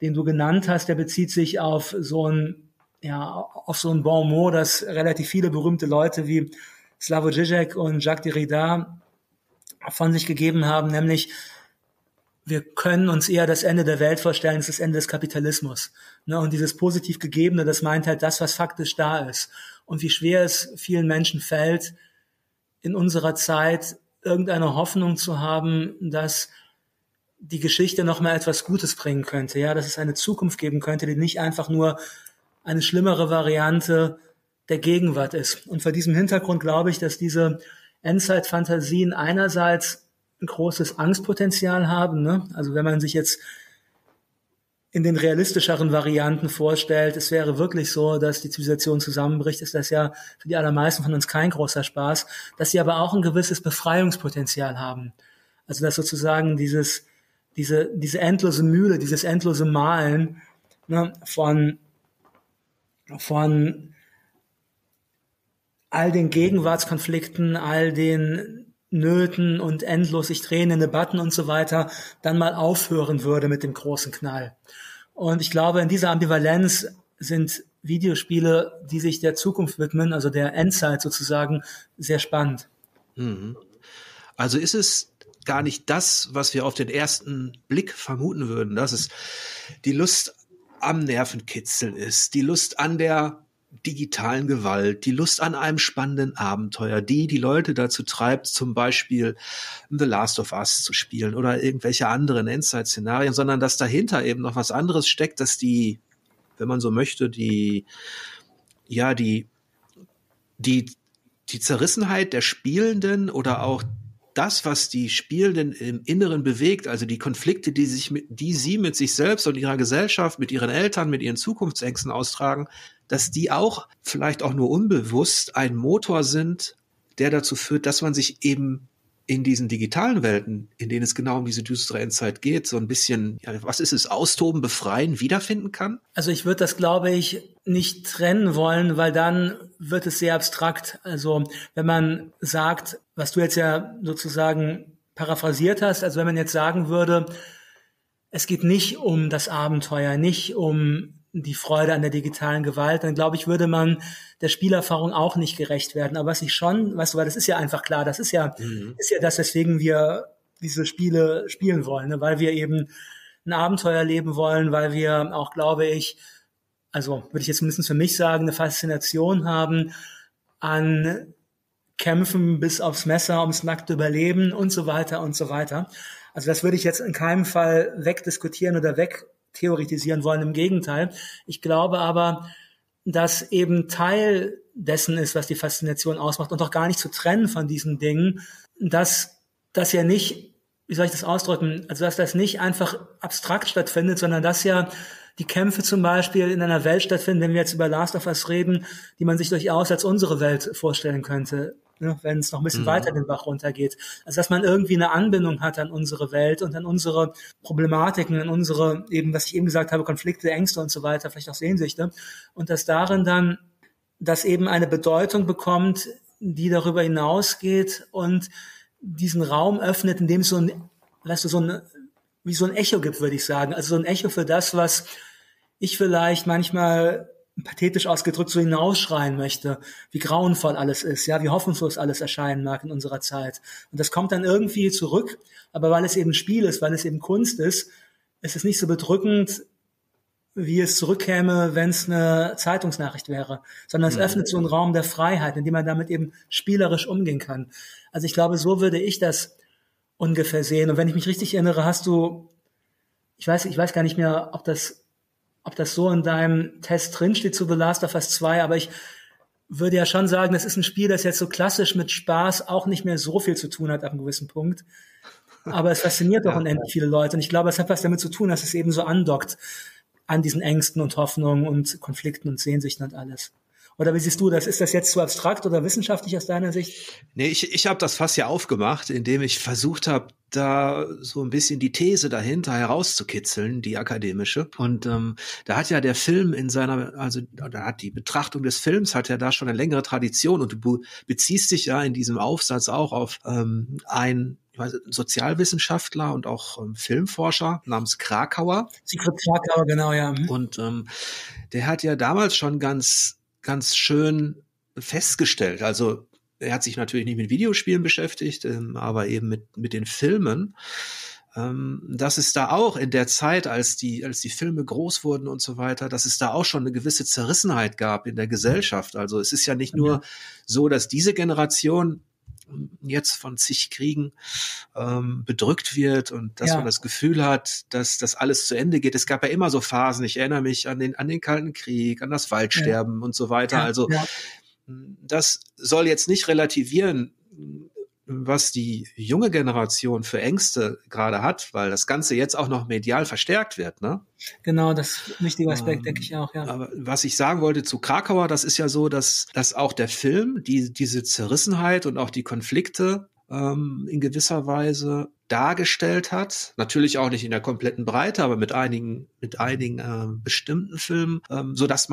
genannt hast, der bezieht sich auf so ein Bon mot, dass relativ viele berühmte Leute wie Slavoj Žižek und Jacques Derrida von sich gegeben haben, nämlich wir können uns eher das Ende der Welt vorstellen, es ist das Ende des Kapitalismus. Und dieses positiv Gegebene, das meint halt das, was faktisch da ist. Und wie schwer es vielen Menschen fällt, in unserer Zeit irgendeine Hoffnung zu haben, dass die Geschichte nochmal etwas Gutes bringen könnte, ja, dass es eine Zukunft geben könnte, die nicht einfach nur eine schlimmere Variante der Gegenwart ist. Und vor diesem Hintergrund glaube ich, dass diese Endzeitfantasien einerseits ein großes Angstpotenzial haben, ne? Also wenn man sich jetzt in den realistischeren Varianten vorstellt, es wäre wirklich so, dass die Zivilisation zusammenbricht, ist das ja für die allermeisten von uns kein großer Spaß, dass sie aber auch ein gewisses Befreiungspotenzial haben. Also dass sozusagen diese endlose Mühle, dieses endlose Malen, ne, von all den Gegenwartskonflikten, all den Nöten und endlos sich drehenden Debatten und so weiter, dann mal aufhören würde mit dem großen Knall. Und ich glaube, in dieser Ambivalenz sind Videospiele, die sich der Zukunft widmen, also der Endzeit sozusagen, sehr spannend. Also ist es gar nicht das, was wir auf den ersten Blick vermuten würden, dass es die Lust am Nervenkitzeln ist, die Lust an der digitalen Gewalt, die Lust an einem spannenden Abenteuer, die Leute dazu treibt, zum Beispiel The Last of Us zu spielen oder irgendwelche anderen Endzeit-Szenarien, sondern dass dahinter eben noch was anderes steckt, dass die, wenn man so möchte, die Zerrissenheit der Spielenden oder auch das, was die Spielenden im Inneren bewegt, also die Konflikte, die sie mit sich selbst und ihrer Gesellschaft, mit ihren Eltern, mit ihren Zukunftsängsten austragen, dass die auch vielleicht auch nur unbewusst ein Motor sind, der dazu führt, dass man sich eben in diesen digitalen Welten, in denen es genau um diese düstere Endzeit geht, so ein bisschen, ja, was ist es, austoben, befreien, wiederfinden kann? Also ich würde das, glaube ich, nicht trennen wollen, weil dann wird es sehr abstrakt. Also wenn man sagt, was du jetzt ja sozusagen paraphrasiert hast, also wenn man jetzt sagen würde, es geht nicht um das Abenteuer, nicht um die Freude an der digitalen Gewalt, dann glaube ich, würde man der Spielerfahrung auch nicht gerecht werden. Aber was ich schon, weißt du, weil das ist ja einfach klar, das ist ja, ist ja das, weswegen wir diese Spiele spielen wollen, ne? Weil wir eben ein Abenteuer leben wollen, weil wir auch, glaube ich, also würde ich jetzt mindestens für mich sagen, eine Faszination haben an Kämpfen bis aufs Messer, ums nackte Überleben und so weiter und so weiter. Also das würde ich jetzt in keinem Fall wegdiskutieren oder wegtheoretisieren wollen, im Gegenteil. Ich glaube aber, dass eben Teil dessen ist, was die Faszination ausmacht und auch gar nicht zu trennen von diesen Dingen, dass das ja nicht, wie soll ich das ausdrücken, also dass das nicht einfach abstrakt stattfindet, sondern dass ja die Kämpfe zum Beispiel in einer Welt stattfinden, wenn wir jetzt über Last of Us reden, die man sich durchaus als unsere Welt vorstellen könnte, ne, wenn es noch ein bisschen weiter den Bach runtergeht. Also dass man irgendwie eine Anbindung hat an unsere Welt und an unsere Problematiken, an unsere, eben was ich eben gesagt habe, Konflikte, Ängste und so weiter, vielleicht auch Sehnsüchte. Und dass darin dann das eben eine Bedeutung bekommt, die darüber hinausgeht und diesen Raum öffnet, in dem es so ein, weißt du, so ein, wie so ein Echo gibt, würde ich sagen. Also so ein Echo für das, was ich vielleicht manchmal pathetisch ausgedrückt so hinausschreien möchte, wie grauenvoll alles ist, ja, wie hoffnungslos alles erscheinen mag in unserer Zeit. Und das kommt dann irgendwie zurück, aber weil es eben Spiel ist, weil es eben Kunst ist, ist es nicht so bedrückend, wie es zurückkäme, wenn es eine Zeitungsnachricht wäre, sondern es öffnet so einen Raum der Freiheit, in dem man damit eben spielerisch umgehen kann. Also ich glaube, so würde ich das ungefähr sehen. Und wenn ich mich richtig erinnere, hast du, ich weiß gar nicht mehr, ob das so in deinem Test drinsteht zu The Last of Us 2, aber ich würde ja schon sagen, das ist ein Spiel, das jetzt so klassisch mit Spaß auch nicht mehr so viel zu tun hat ab einem gewissen Punkt. Aber es fasziniert doch unendlich viele Leute. Und ich glaube, es hat was damit zu tun, dass es eben so andockt an diesen Ängsten und Hoffnungen und Konflikten und Sehnsüchten und alles. Oder wie siehst du das? Ist das jetzt zu abstrakt oder wissenschaftlich aus deiner Sicht? Nee, ich habe das Fass ja aufgemacht, indem ich versucht habe, da so ein bisschen die These dahinter herauszukitzeln, die akademische. Und da hat ja der Film in seiner, also da hat die Betrachtung des Films, hat ja da schon eine längere Tradition. Und du beziehst dich ja in diesem Aufsatz auch auf Sozialwissenschaftler und auch Filmforscher namens Kracauer. Siegfried Kracauer, genau, ja. Und der hat ja damals schon ganz schön festgestellt, also er hat sich natürlich nicht mit Videospielen beschäftigt, aber eben mit den Filmen, dass es da auch in der Zeit, als die Filme groß wurden und so weiter, dass es da auch schon eine gewisse Zerrissenheit gab in der Gesellschaft. Also es ist ja nicht nur so, dass diese Generation jetzt von zig Kriegen bedrückt wird und dass man das Gefühl hat, dass das alles zu Ende geht. Es gab ja immer so Phasen. Ich erinnere mich an den Kalten Krieg, an das Waldsterben und so weiter. Also das soll jetzt nicht relativieren, was die junge Generation für Ängste gerade hat, weil das Ganze jetzt auch noch medial verstärkt wird, ne? Genau, das ist ein wichtiger Aspekt, denke ich auch, ja. Aber was ich sagen wollte zu Kracauer, das ist ja so, dass auch der Film, diese Zerrissenheit und auch die Konflikte in gewisser Weise dargestellt hat. Natürlich auch nicht in der kompletten Breite, aber mit einigen bestimmten Filmen, sodass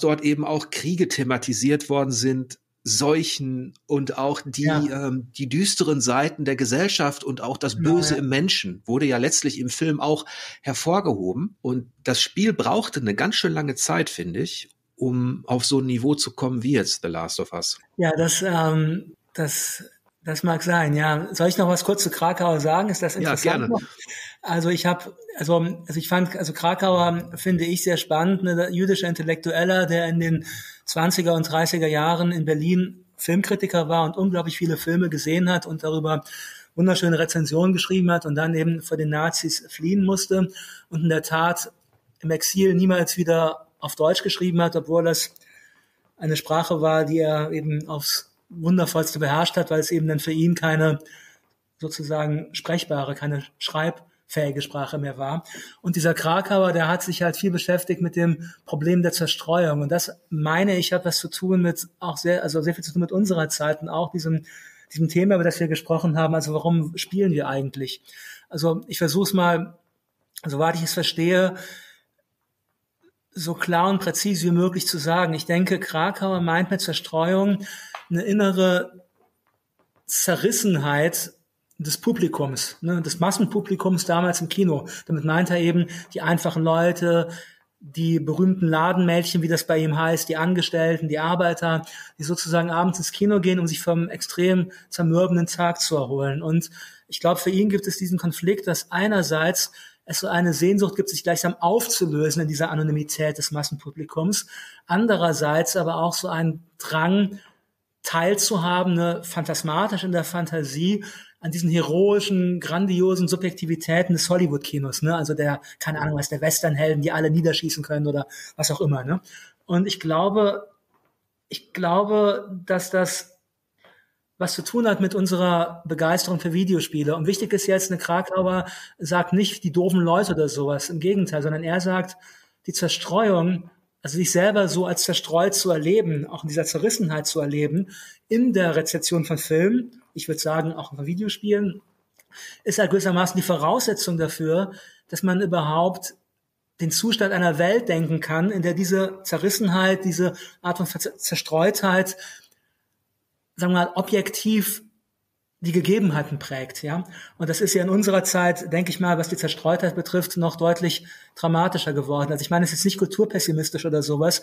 dort eben auch Kriege thematisiert worden sind, Seuchen und auch die düsteren Seiten der Gesellschaft und auch das Böse im Menschen wurde ja letztlich im Film auch hervorgehoben. Und das Spiel brauchte eine ganz schön lange Zeit, finde ich, um auf so ein Niveau zu kommen wie jetzt The Last of Us. Ja, das mag sein, ja. Soll ich noch was kurz zu Kracauer sagen? Ist das interessant? Ja, gerne. Also ich fand Kracauer finde ich sehr spannend, ein jüdischer Intellektueller, der in den 20er und 30er Jahren in Berlin Filmkritiker war und unglaublich viele Filme gesehen hat und darüber wunderschöne Rezensionen geschrieben hat und dann eben vor den Nazis fliehen musste und in der Tat im Exil niemals wieder auf Deutsch geschrieben hat, obwohl das eine Sprache war, die er eben aufs Wundervollste beherrscht hat, weil es eben dann für ihn keine sozusagen sprechbare, keine schreibfähige Sprache mehr war. Und dieser Kracauer, der hat sich halt viel beschäftigt mit dem Problem der Zerstreuung. Und das, meine ich, hat was zu tun mit sehr viel zu tun mit unserer Zeit und auch diesem Thema, über das wir gesprochen haben. Also warum spielen wir eigentlich? Also ich versuche es mal, soweit ich es verstehe, so klar und präzise wie möglich zu sagen. Ich denke, Kracauer meint mit Zerstreuung eine innere Zerrissenheit des Publikums, ne, des Massenpublikums damals im Kino. Damit meint er eben die einfachen Leute, die berühmten Ladenmädchen, wie das bei ihm heißt, die Angestellten, die Arbeiter, die sozusagen abends ins Kino gehen, um sich vom extrem zermürbenden Tag zu erholen. Und ich glaube, für ihn gibt es diesen Konflikt, dass einerseits es so eine Sehnsucht gibt, sich gleichsam aufzulösen in dieser Anonymität des Massenpublikums. Andererseits aber auch so ein Drang, teilzuhaben, ne, phantasmatisch in der Fantasie, an diesen heroischen, grandiosen Subjektivitäten des Hollywood-Kinos, ne? Also keine Ahnung was, der Westernhelden, die alle niederschießen können oder was auch immer, ne? Und ich glaube, dass das was zu tun hat mit unserer Begeisterung für Videospiele. Und wichtig ist jetzt, eine Kracauer sagt nicht die doofen Leute oder sowas, im Gegenteil, sondern er sagt, die Zerstreuung, also sich selber so als zerstreut zu erleben, auch in dieser Zerrissenheit zu erleben, in der Rezeption von Filmen, ich würde sagen auch von Videospielen, ist halt gewissermaßen die Voraussetzung dafür, dass man überhaupt den Zustand einer Welt denken kann, in der diese Zerrissenheit, diese Art von Zerstreutheit, sagen wir mal, objektiv die Gegebenheiten prägt, ja. Und das ist ja in unserer Zeit, denke ich mal, was die Zerstreutheit betrifft, noch deutlich dramatischer geworden. Also ich meine, es ist nicht kulturpessimistisch oder sowas.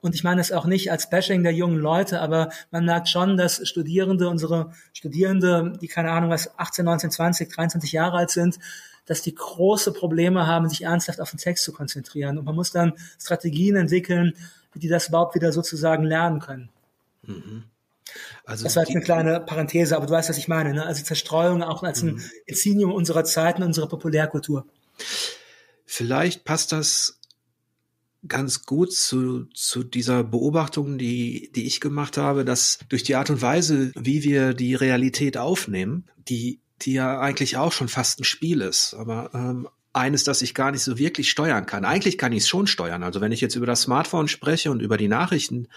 Und ich meine es auch nicht als Bashing der jungen Leute, aber man merkt schon, dass unsere Studierende, die keine Ahnung was, 18, 19, 20, 23 Jahre alt sind, dass die große Probleme haben, sich ernsthaft auf den Text zu konzentrieren. Und man muss dann Strategien entwickeln, wie die das überhaupt wieder sozusagen lernen können. Mhm. Also das war jetzt eine kleine Parenthese, aber du weißt, was ich meine, ne? Also Zerstreuung auch als ein Insignium unserer Zeiten, unserer Populärkultur. Vielleicht passt das ganz gut zu dieser Beobachtung, die ich gemacht habe, dass durch die Art und Weise, wie wir die Realität aufnehmen, die ja eigentlich auch schon fast ein Spiel ist, aber eines, das ich gar nicht so wirklich steuern kann. Eigentlich kann ich es schon steuern. Also wenn ich jetzt über das Smartphone spreche und über die Nachrichten,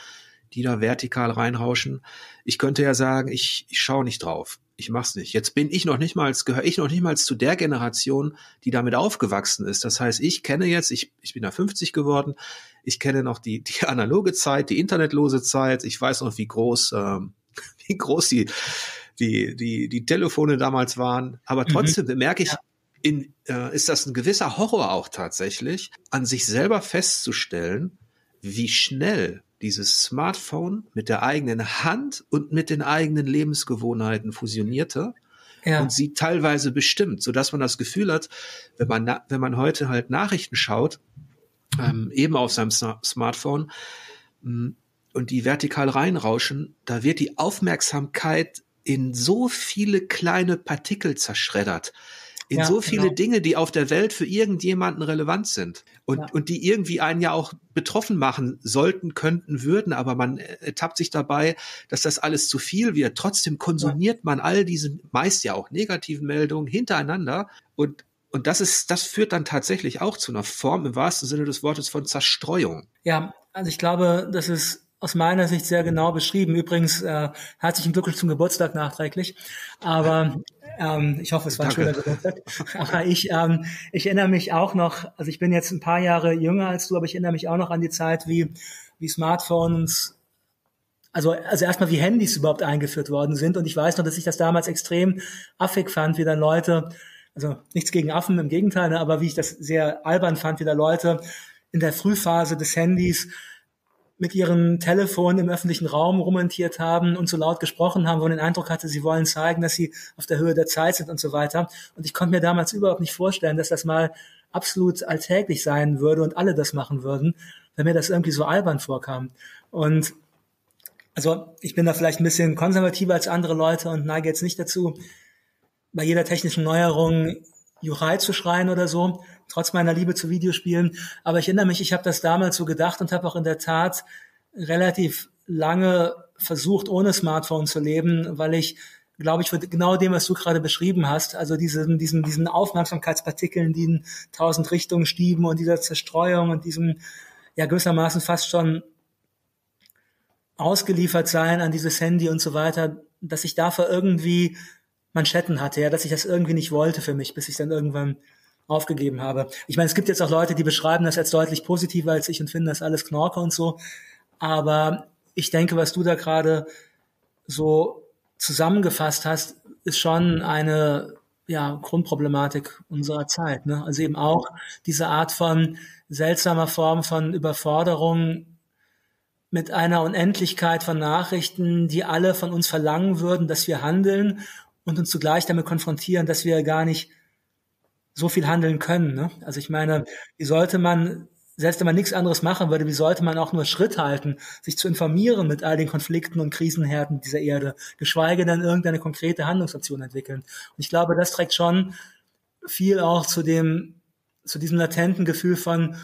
die da vertikal reinrauschen. Ich könnte ja sagen, ich schaue nicht drauf. Ich mach's nicht. Jetzt gehöre ich noch nicht mal zu der Generation, die damit aufgewachsen ist. Das heißt, ich kenne jetzt, ich bin da 50 geworden, ich kenne noch die analoge Zeit, die internetlose Zeit. Ich weiß noch, wie groß die Telefone damals waren. Aber trotzdem merke ich, ist das ein gewisser Horror auch tatsächlich, an sich selber festzustellen, wie schnell dieses Smartphone mit der eigenen Hand und mit den eigenen Lebensgewohnheiten fusionierte und sie teilweise bestimmt, sodass man das Gefühl hat, wenn man heute halt Nachrichten schaut, eben auf seinem Smartphone und die vertikal reinrauschen, da wird die Aufmerksamkeit in so viele kleine Partikel zerschreddert. So viele Dinge, die auf der Welt für irgendjemanden relevant sind und die irgendwie einen ja auch betroffen machen sollten, könnten, würden, aber man ertappt sich dabei, dass das alles zu viel wird. Trotzdem konsumiert man all diese meist ja auch negativen Meldungen hintereinander und das führt dann tatsächlich auch zu einer Form im wahrsten Sinne des Wortes von Zerstreuung. Ja, also ich glaube, das ist aus meiner Sicht sehr genau beschrieben. Übrigens, herzlichen Glückwunsch zum Geburtstag nachträglich. Aber ich hoffe, es war ein schöner Geburtstag. Aber ich erinnere mich auch noch, also ich bin jetzt ein paar Jahre jünger als du, aber ich erinnere mich auch noch an die Zeit, wie Smartphones, also erstmal wie Handys überhaupt eingeführt worden sind. Und ich weiß noch, dass ich das damals extrem affig fand, wie dann Leute, also nichts gegen Affen, im Gegenteil, ne, aber wie ich das sehr albern fand, wie da Leute in der Frühphase des Handys mit ihren Telefonen im öffentlichen Raum rumentiert haben und so laut gesprochen haben, wo man den Eindruck hatte, sie wollen zeigen, dass sie auf der Höhe der Zeit sind und so weiter. Und ich konnte mir damals überhaupt nicht vorstellen, dass das mal absolut alltäglich sein würde und alle das machen würden, weil mir das irgendwie so albern vorkam. Und also ich bin da vielleicht ein bisschen konservativer als andere Leute und neige jetzt nicht dazu, bei jeder technischen Neuerung Jurei zu schreien oder so, trotz meiner Liebe zu Videospielen. Aber ich erinnere mich, ich habe das damals so gedacht und habe auch in der Tat relativ lange versucht, ohne Smartphone zu leben, weil ich, glaube ich, für genau dem, was du gerade beschrieben hast, also diesen Aufmerksamkeitspartikeln, die in 1000 Richtungen stieben und dieser Zerstreuung und diesem ja gewissermaßen fast schon ausgeliefert sein an dieses Handy und so weiter, dass ich dafür irgendwie Manschetten hatte, ja, dass ich das irgendwie nicht wollte für mich, bis ich dann irgendwann aufgegeben habe. Ich meine, es gibt jetzt auch Leute, die beschreiben das als deutlich positiver als ich und finden das alles Knorke und so. Aber ich denke, was du da gerade so zusammengefasst hast, ist schon eine Grundproblematik unserer Zeit, ne? Also eben auch diese Art von seltsamer Form von Überforderung mit einer Unendlichkeit von Nachrichten, die alle von uns verlangen würden, dass wir handeln und uns zugleich damit konfrontieren, dass wir gar nicht so viel handeln können, ne? Also ich meine, wie sollte man, selbst wenn man nichts anderes machen würde, wie sollte man auch nur Schritt halten, sich zu informieren mit all den Konflikten und Krisenherden dieser Erde, geschweige denn irgendeine konkrete Handlungsoption entwickeln. Und ich glaube, das trägt schon viel auch zu diesem latenten Gefühl von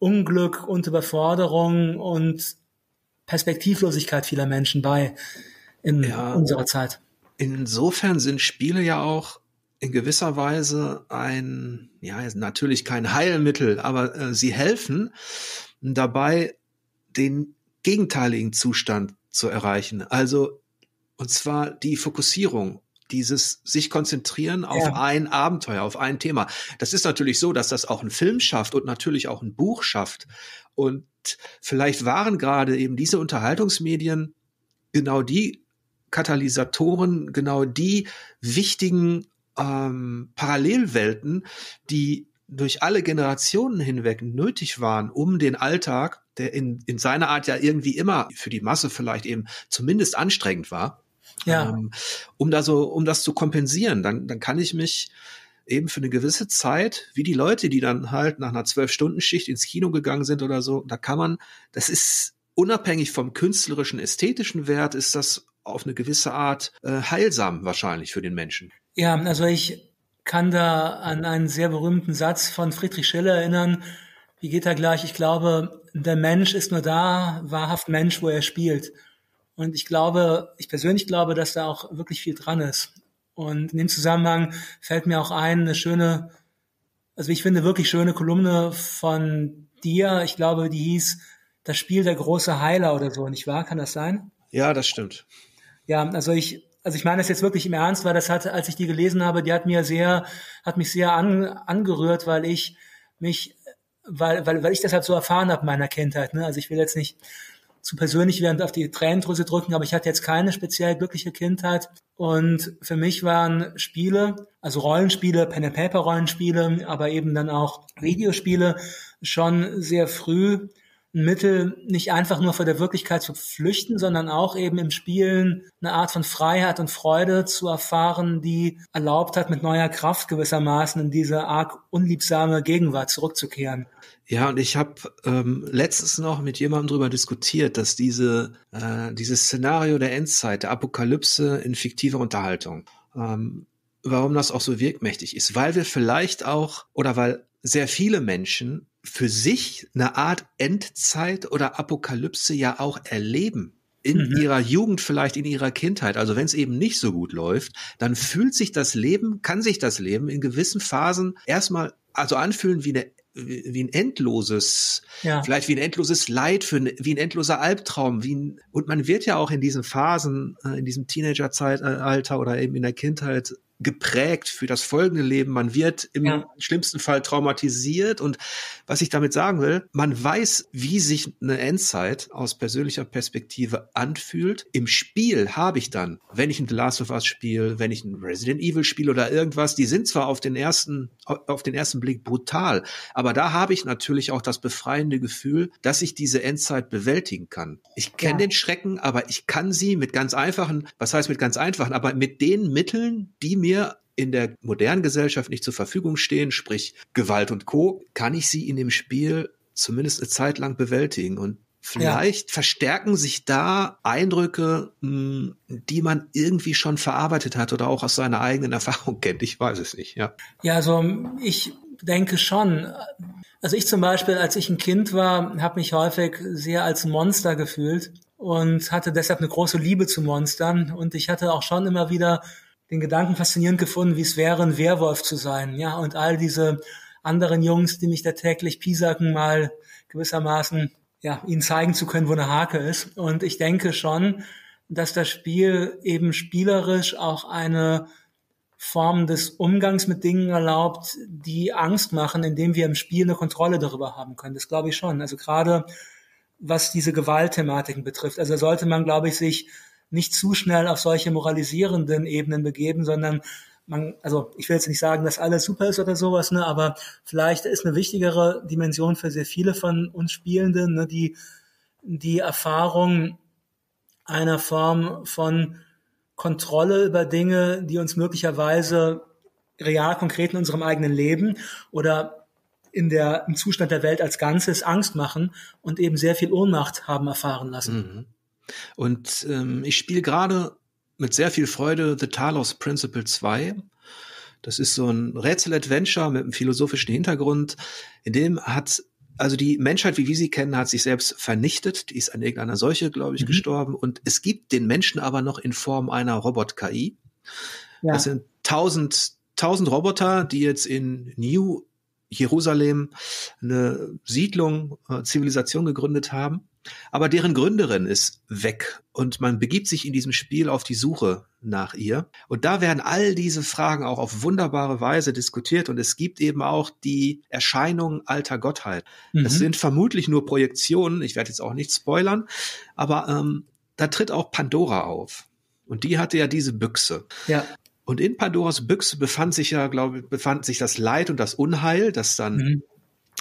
Unglück und Überforderung und Perspektivlosigkeit vieler Menschen bei, in unserer Zeit. Insofern sind Spiele ja auch in gewisser Weise ein, ja, natürlich kein Heilmittel, aber sie helfen dabei, den gegenteiligen Zustand zu erreichen. Also, und zwar die Fokussierung, dieses sich konzentrieren auf ein Abenteuer, auf ein Thema. Das ist natürlich so, dass das auch ein Film schafft und natürlich auch ein Buch schafft. Und vielleicht waren gerade eben diese Unterhaltungsmedien genau die Katalysatoren, genau die wichtigen Parallelwelten, die durch alle Generationen hinweg nötig waren, um den Alltag, der in seiner Art ja irgendwie immer für die Masse vielleicht eben zumindest anstrengend war, um das zu kompensieren. Dann kann ich mich eben für eine gewisse Zeit, wie die Leute, die dann halt nach einer 12-Stunden-Schicht ins Kino gegangen sind oder so, da kann man, das ist unabhängig vom künstlerischen, ästhetischen Wert, ist das auf eine gewisse Art heilsam wahrscheinlich für den Menschen. Ja, also ich kann da an einen sehr berühmten Satz von Friedrich Schiller erinnern. Wie geht er gleich? Ich glaube, der Mensch ist nur da wahrhaft Mensch, wo er spielt. Und ich persönlich glaube, dass da auch wirklich viel dran ist. Und in dem Zusammenhang fällt mir auch ein, eine schöne, also ich finde wirklich schöne Kolumne von dir. Ich glaube, die hieß Das Spiel der große Heiler oder so, nicht wahr? Kann das sein? Ja, das stimmt. Ja, also ich meine das jetzt wirklich im Ernst, weil das hat, als ich die gelesen habe, die hat mich sehr angerührt, weil ich das halt so erfahren habe in meiner Kindheit, ne? Also ich will jetzt nicht zu persönlich werden, auf die Tränendrüse drücken, aber ich hatte jetzt keine speziell glückliche Kindheit. Und für mich waren Spiele, also Rollenspiele, Pen-and-Paper-Rollenspiele, aber eben dann auch Videospiele schon sehr früh ein Mittel, nicht einfach nur vor der Wirklichkeit zu flüchten, sondern auch eben im Spielen eine Art von Freiheit und Freude zu erfahren, die erlaubt hat, mit neuer Kraft gewissermaßen in diese arg unliebsame Gegenwart zurückzukehren. Ja, und ich habe letztens noch mit jemandem darüber diskutiert, dass dieses Szenario der Endzeit, der Apokalypse in fiktiver Unterhaltung, warum das auch so wirkmächtig ist. Weil wir vielleicht auch, oder weil sehr viele Menschen für sich eine Art Endzeit oder Apokalypse ja auch erleben. In ihrer Jugend, vielleicht in ihrer Kindheit. Also wenn es eben nicht so gut läuft, dann kann sich das Leben in gewissen Phasen erstmal also anfühlen wie ein endloses Leid, wie ein endloser Albtraum. Und man wird ja auch in diesen Phasen, in diesem Teenagerzeitalter oder eben in der Kindheit geprägt für das folgende Leben. Man wird im schlimmsten Fall traumatisiert. Und was ich damit sagen will, man weiß, wie sich eine Endzeit aus persönlicher Perspektive anfühlt. Im Spiel habe ich dann, wenn ich ein The Last of Us spiele, wenn ich ein Resident Evil spiele oder irgendwas, die sind zwar auf den ersten Blick brutal, aber da habe ich natürlich auch das befreiende Gefühl, dass ich diese Endzeit bewältigen kann. Ich kenne den Schrecken, aber ich kann sie mit den Mitteln, die mir in der modernen Gesellschaft nicht zur Verfügung stehen, sprich Gewalt und Co., kann ich sie in dem Spiel zumindest eine Zeit lang bewältigen. Und vielleicht verstärken sich da Eindrücke, die man irgendwie schon verarbeitet hat oder auch aus seiner eigenen Erfahrung kennt. Ich weiß es nicht, Ja, also ich denke schon. Also ich zum Beispiel, als ich ein Kind war, habe mich häufig sehr als Monster gefühlt und hatte deshalb eine große Liebe zu Monstern. Und ich hatte auch schon immer wieder den Gedanken faszinierend gefunden, wie es wäre, ein Werwolf zu sein, ja, und all diese anderen Jungs, die mich da täglich piesacken, mal gewissermaßen, ja, ihnen zeigen zu können, wo eine Hake ist. Und ich denke schon, dass das Spiel eben spielerisch auch eine Form des Umgangs mit Dingen erlaubt, die Angst machen, indem wir im Spiel eine Kontrolle darüber haben können. Das glaube ich schon. Also gerade was diese Gewaltthematiken betrifft. Also sollte man, glaube ich, sich nicht zu schnell auf solche moralisierenden Ebenen begeben, sondern ich will jetzt nicht sagen, dass alles super ist oder sowas, ne, aber vielleicht ist eine wichtigere Dimension für sehr viele von uns Spielenden, ne, die Erfahrung einer Form von Kontrolle über Dinge, die uns möglicherweise real, konkret in unserem eigenen Leben oder im Zustand der Welt als Ganzes Angst machen und eben sehr viel Ohnmacht haben erfahren lassen. Mhm. Und ich spiele gerade mit sehr viel Freude The Talos Principle 2. Das ist so ein Rätsel-Adventure mit einem philosophischen Hintergrund. In dem hat Also die Menschheit, wie wir sie kennen, hat sich selbst vernichtet. Die ist an irgendeiner Seuche, glaube ich, gestorben. Und es gibt den Menschen aber noch in Form einer Robot-KI. Ja. Das sind 1000 Roboter, die jetzt in New Jerusalem eine Siedlung, Zivilisation gegründet haben. Aber deren Gründerin ist weg und man begibt sich in diesem Spiel auf die Suche nach ihr. Und da werden all diese Fragen auch auf wunderbare Weise diskutiert und es gibt eben auch die Erscheinung alter Gottheit. Das sind vermutlich nur Projektionen, ich werde jetzt auch nicht spoilern, aber da tritt auch Pandora auf und die hatte ja diese Büchse. Ja. Und in Pandoras Büchse befand sich das Leid und das Unheil, das dann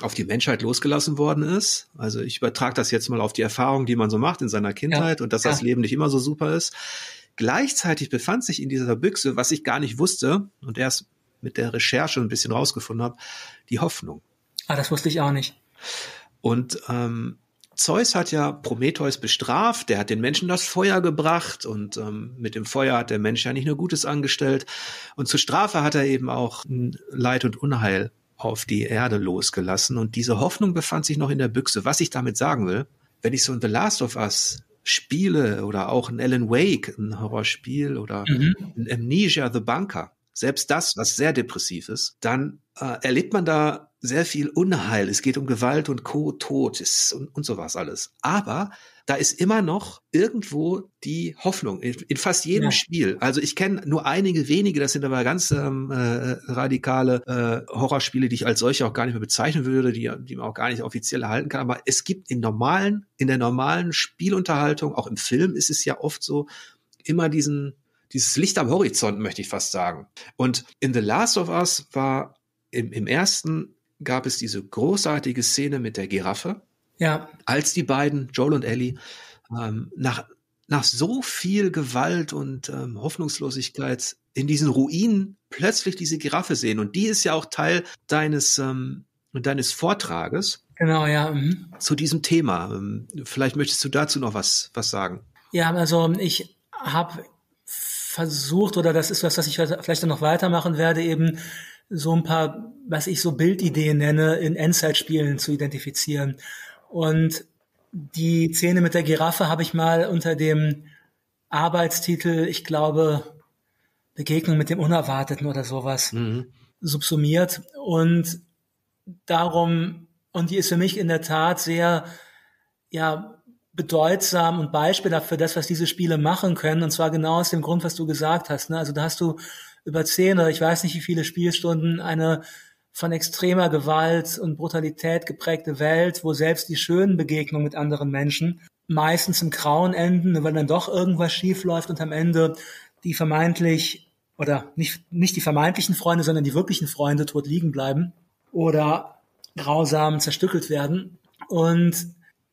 auf die Menschheit losgelassen worden ist. Also ich übertrage das jetzt mal auf die Erfahrung, die man so macht in seiner Kindheit und dass das Leben nicht immer so super ist. Gleichzeitig befand sich in dieser Büchse, was ich gar nicht wusste und erst mit der Recherche ein bisschen rausgefunden habe, die Hoffnung. Ah, das wusste ich auch nicht. Und Zeus hat ja Prometheus bestraft, der hat den Menschen das Feuer gebracht und mit dem Feuer hat der Mensch ja nicht nur Gutes angestellt und zur Strafe hat er eben auch Leid und Unheil auf die Erde losgelassen und diese Hoffnung befand sich noch in der Büchse. Was ich damit sagen will, wenn ich so ein The Last of Us spiele oder auch ein Alan Wake, ein Horrorspiel oder ein Amnesia The Bunker, selbst das, was sehr depressiv ist, dann erlebt man da sehr viel Unheil. Es geht um Gewalt und Co., Tod und sowas alles. Aber da ist immer noch irgendwo die Hoffnung in fast jedem Spiel. Also ich kenne nur einige wenige, das sind aber ganz radikale Horrorspiele, die ich als solche auch gar nicht mehr bezeichnen würde, die man auch gar nicht offiziell erhalten kann. Aber es gibt in der normalen Spielunterhaltung, auch im Film ist es ja oft so, immer dieses Licht am Horizont, möchte ich fast sagen. Und in The Last of Us war im ersten gab es diese großartige Szene mit der Giraffe. Ja. Als die beiden, Joel und Ellie, nach so viel Gewalt und Hoffnungslosigkeit in diesen Ruinen plötzlich diese Giraffe sehen. Und die ist ja auch Teil deines Vortrages. Genau, ja. Zu diesem Thema. Vielleicht möchtest du dazu noch was sagen. Ja, also ich habe versucht, oder das ist was, was ich vielleicht dann noch weitermachen werde, eben so ein paar, was ich so Bildideen nenne, in Endzeitspielen zu identifizieren. Und die Szene mit der Giraffe habe ich mal unter dem Arbeitstitel, ich glaube, Begegnung mit dem Unerwarteten oder sowas, subsumiert. Und darum, und die ist für mich in der Tat sehr, ja, bedeutsam und beispielhaft für das, was diese Spiele machen können. Und zwar genau aus dem Grund, was du gesagt hast, ne? Also da hast du über 10 oder ich weiß nicht wie viele Spielstunden eine von extremer Gewalt und Brutalität geprägte Welt, wo selbst die schönen Begegnungen mit anderen Menschen meistens im Grauen enden, weil dann doch irgendwas schief läuft und am Ende die vermeintlich, oder nicht die vermeintlichen Freunde, sondern die wirklichen Freunde tot liegen bleiben oder grausam zerstückelt werden. Und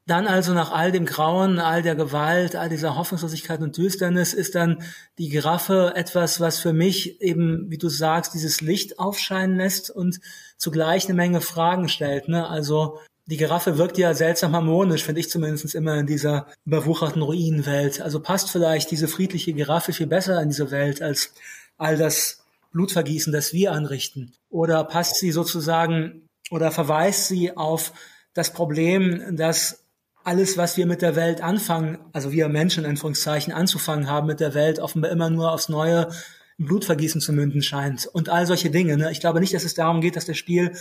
dann also nach all dem Grauen, all der Gewalt, all dieser Hoffnungslosigkeit und Düsternis ist dann die Giraffe etwas, was für mich eben, wie du sagst, dieses Licht aufscheinen lässt und zugleich eine Menge Fragen stellt, ne? Also die Giraffe wirkt ja seltsam harmonisch, finde ich zumindest immer in dieser überwucherten Ruinenwelt. Also passt vielleicht diese friedliche Giraffe viel besser in diese Welt als all das Blutvergießen, das wir anrichten. Oder passt sie sozusagen oder verweist sie auf das Problem, dass alles, was wir mit der Welt anfangen, also wir Menschen in Anführungszeichen anzufangen haben mit der Welt, offenbar immer nur aufs Neue Blutvergießen zu münden scheint und all solche Dinge, ne? Ich glaube nicht, dass es darum geht, dass das Spiel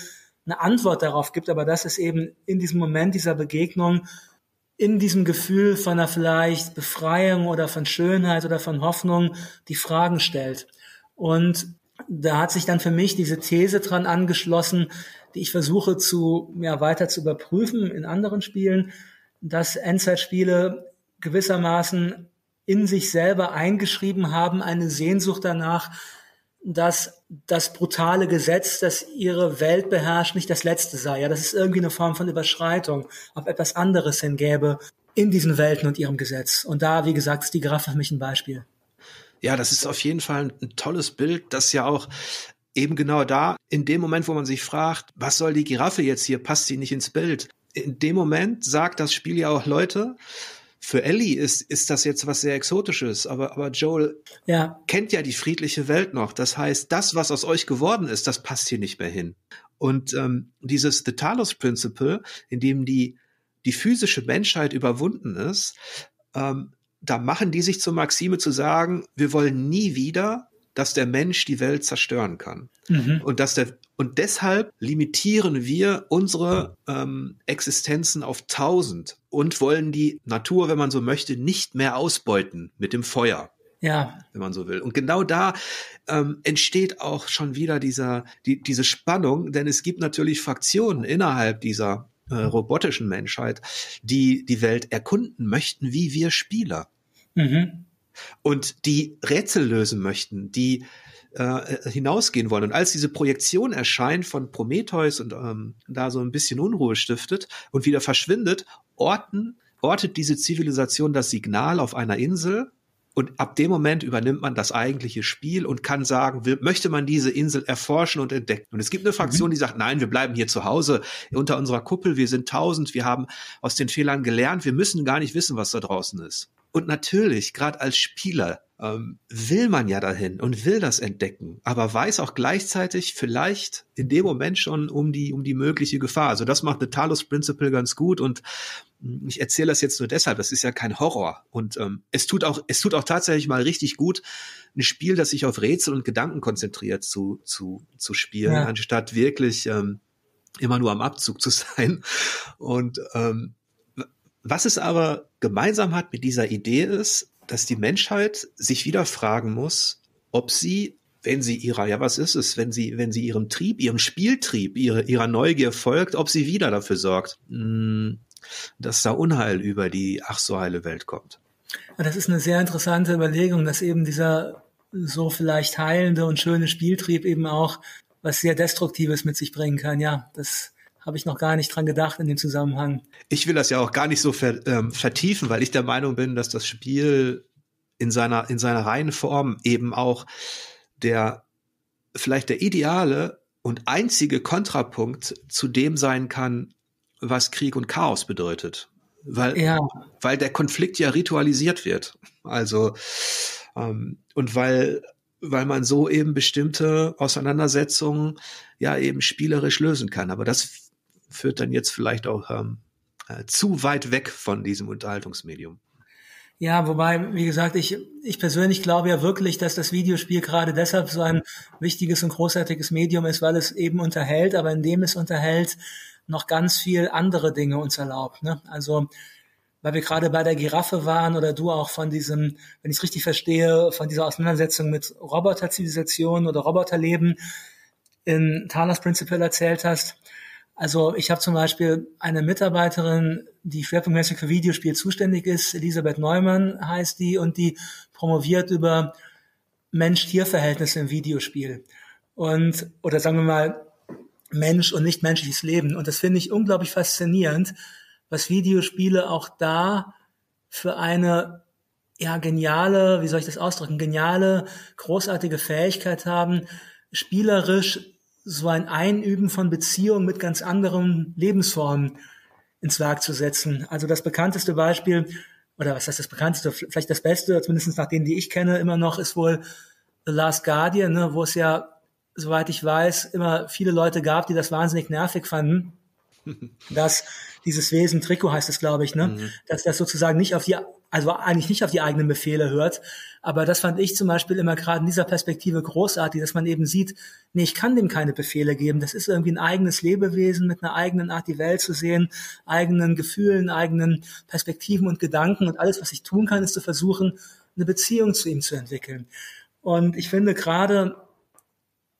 eine Antwort darauf gibt, aber dass es eben in diesem Moment dieser Begegnung, in diesem Gefühl von einer vielleicht Befreiung oder von Schönheit oder von Hoffnung die Fragen stellt. Und da hat sich dann für mich diese These dran angeschlossen, die ich versuche weiter zu überprüfen in anderen Spielen, dass Endzeitspiele gewissermaßen in sich selber eingeschrieben haben, eine Sehnsucht danach, dass das brutale Gesetz, das ihre Welt beherrscht, nicht das letzte sei. Ja, dass es irgendwie eine Form von Überschreitung auf etwas anderes hingäbe in diesen Welten und ihrem Gesetz. Und da, wie gesagt, ist die Giraffe für mich ein Beispiel. Ja, das ist auf jeden Fall ein tolles Bild, das ja auch eben genau da, in dem Moment, wo man sich fragt, was soll die Giraffe jetzt hier, passt sie nicht ins Bild? In dem Moment sagt das Spiel ja auch, Leute, für Ellie ist das jetzt was sehr Exotisches, aber Joel kennt ja die friedliche Welt noch. Das heißt, das, was aus euch geworden ist, das passt hier nicht mehr hin. Und dieses The Talos Principle, in dem die physische Menschheit überwunden ist, da machen die sich zur Maxime zu sagen, wir wollen nie wieder, dass der Mensch die Welt zerstören kann. Mhm. Und deshalb limitieren wir unsere Existenzen auf 1000 und wollen die Natur, wenn man so möchte, nicht mehr ausbeuten mit dem Feuer. Ja. Wenn man so will. Und genau da entsteht auch schon wieder diese Spannung, denn es gibt natürlich Fraktionen innerhalb dieser robotischen Menschheit, die die Welt erkunden möchten, wie wir Spieler. Mhm. Und die Rätsel lösen möchten, die hinausgehen wollen. Und als diese Projektion erscheint von Prometheus und da so ein bisschen Unruhe stiftet und wieder verschwindet, ortet diese Zivilisation das Signal auf einer Insel. Und ab dem Moment übernimmt man das eigentliche Spiel und kann sagen, möchte man diese Insel erforschen und entdecken. Und es gibt eine Fraktion, die sagt, nein, wir bleiben hier zu Hause unter unserer Kuppel, wir sind 1000, wir haben aus den Fehlern gelernt, wir müssen gar nicht wissen, was da draußen ist. Und natürlich, gerade als Spieler, will man ja dahin und will das entdecken, aber weiß auch gleichzeitig vielleicht in dem Moment schon um die mögliche Gefahr. Also das macht The Talos Principle ganz gut, und ich erzähle das jetzt nur deshalb, es ist ja kein Horror, und es tut auch tatsächlich mal richtig gut, ein Spiel, das sich auf Rätsel und Gedanken konzentriert, zu spielen, ja, anstatt wirklich immer nur am Abzug zu sein. Und was es aber gemeinsam hat mit dieser Idee ist, dass die Menschheit sich wieder fragen muss, ob sie, wenn sie wenn sie ihrem Trieb, ihrem Spieltrieb, ihrer Neugier folgt, ob sie wieder dafür sorgt, dass da Unheil über die ach so heile Welt kommt. Das ist eine sehr interessante Überlegung, dass eben dieser so vielleicht heilende und schöne Spieltrieb eben auch was sehr Destruktives mit sich bringen kann. Ja, das habe ich noch gar nicht dran gedacht in dem Zusammenhang. Ich will das ja auch gar nicht so vertiefen, weil ich der Meinung bin, dass das Spiel in seiner reinen Form eben auch vielleicht der ideale und einzige Kontrapunkt zu dem sein kann, was Krieg und Chaos bedeutet. Weil der Konflikt ja ritualisiert wird. Also, und weil man so eben bestimmte Auseinandersetzungen ja eben spielerisch lösen kann. Aber das führt dann jetzt vielleicht auch zu weit weg von diesem Unterhaltungsmedium. Ja, wobei, wie gesagt, ich persönlich glaube ja wirklich, dass das Videospiel gerade deshalb so ein wichtiges und großartiges Medium ist, weil es eben unterhält, aber indem es unterhält, noch ganz viel andere Dinge uns erlaubt, ne? Also, weil wir gerade bei der Giraffe waren oder du auch von diesem, wenn ich es richtig verstehe, von dieser Auseinandersetzung mit Roboterzivilisationen oder Roboterleben in Talos Principle erzählt hast. Also ich habe zum Beispiel eine Mitarbeiterin, die schwerpunktmäßig für Videospiel zuständig ist, Elisabeth Neumann heißt die, und die promoviert über Mensch-Tier-Verhältnisse im Videospiel. Oder sagen wir mal Mensch und nicht menschliches Leben. Und das finde ich unglaublich faszinierend, was Videospiele auch da für eine geniale, wie soll ich das ausdrücken, geniale, großartige Fähigkeit haben, spielerisch so ein Einüben von Beziehungen mit ganz anderen Lebensformen ins Werk zu setzen. Also das bekannteste Beispiel, oder was heißt das bekannteste, vielleicht das Beste, zumindest nach denen, die ich kenne, immer noch ist wohl The Last Guardian, ne, wo es ja, soweit ich weiß, immer viele Leute gab, die das wahnsinnig nervig fanden, dass dieses Wesen, Trikot heißt es, glaube ich, ne? Mhm. Dass das sozusagen nicht auf die, also eigentlich nicht auf die eigenen Befehle hört. Aber das fand ich zum Beispiel immer gerade in dieser Perspektive großartig, dass man eben sieht, nee, ich kann dem keine Befehle geben. Das ist irgendwie ein eigenes Lebewesen mit einer eigenen Art, die Welt zu sehen, eigenen Gefühlen, eigenen Perspektiven und Gedanken. Und alles, was ich tun kann, ist zu versuchen, eine Beziehung zu ihm zu entwickeln. Und ich finde gerade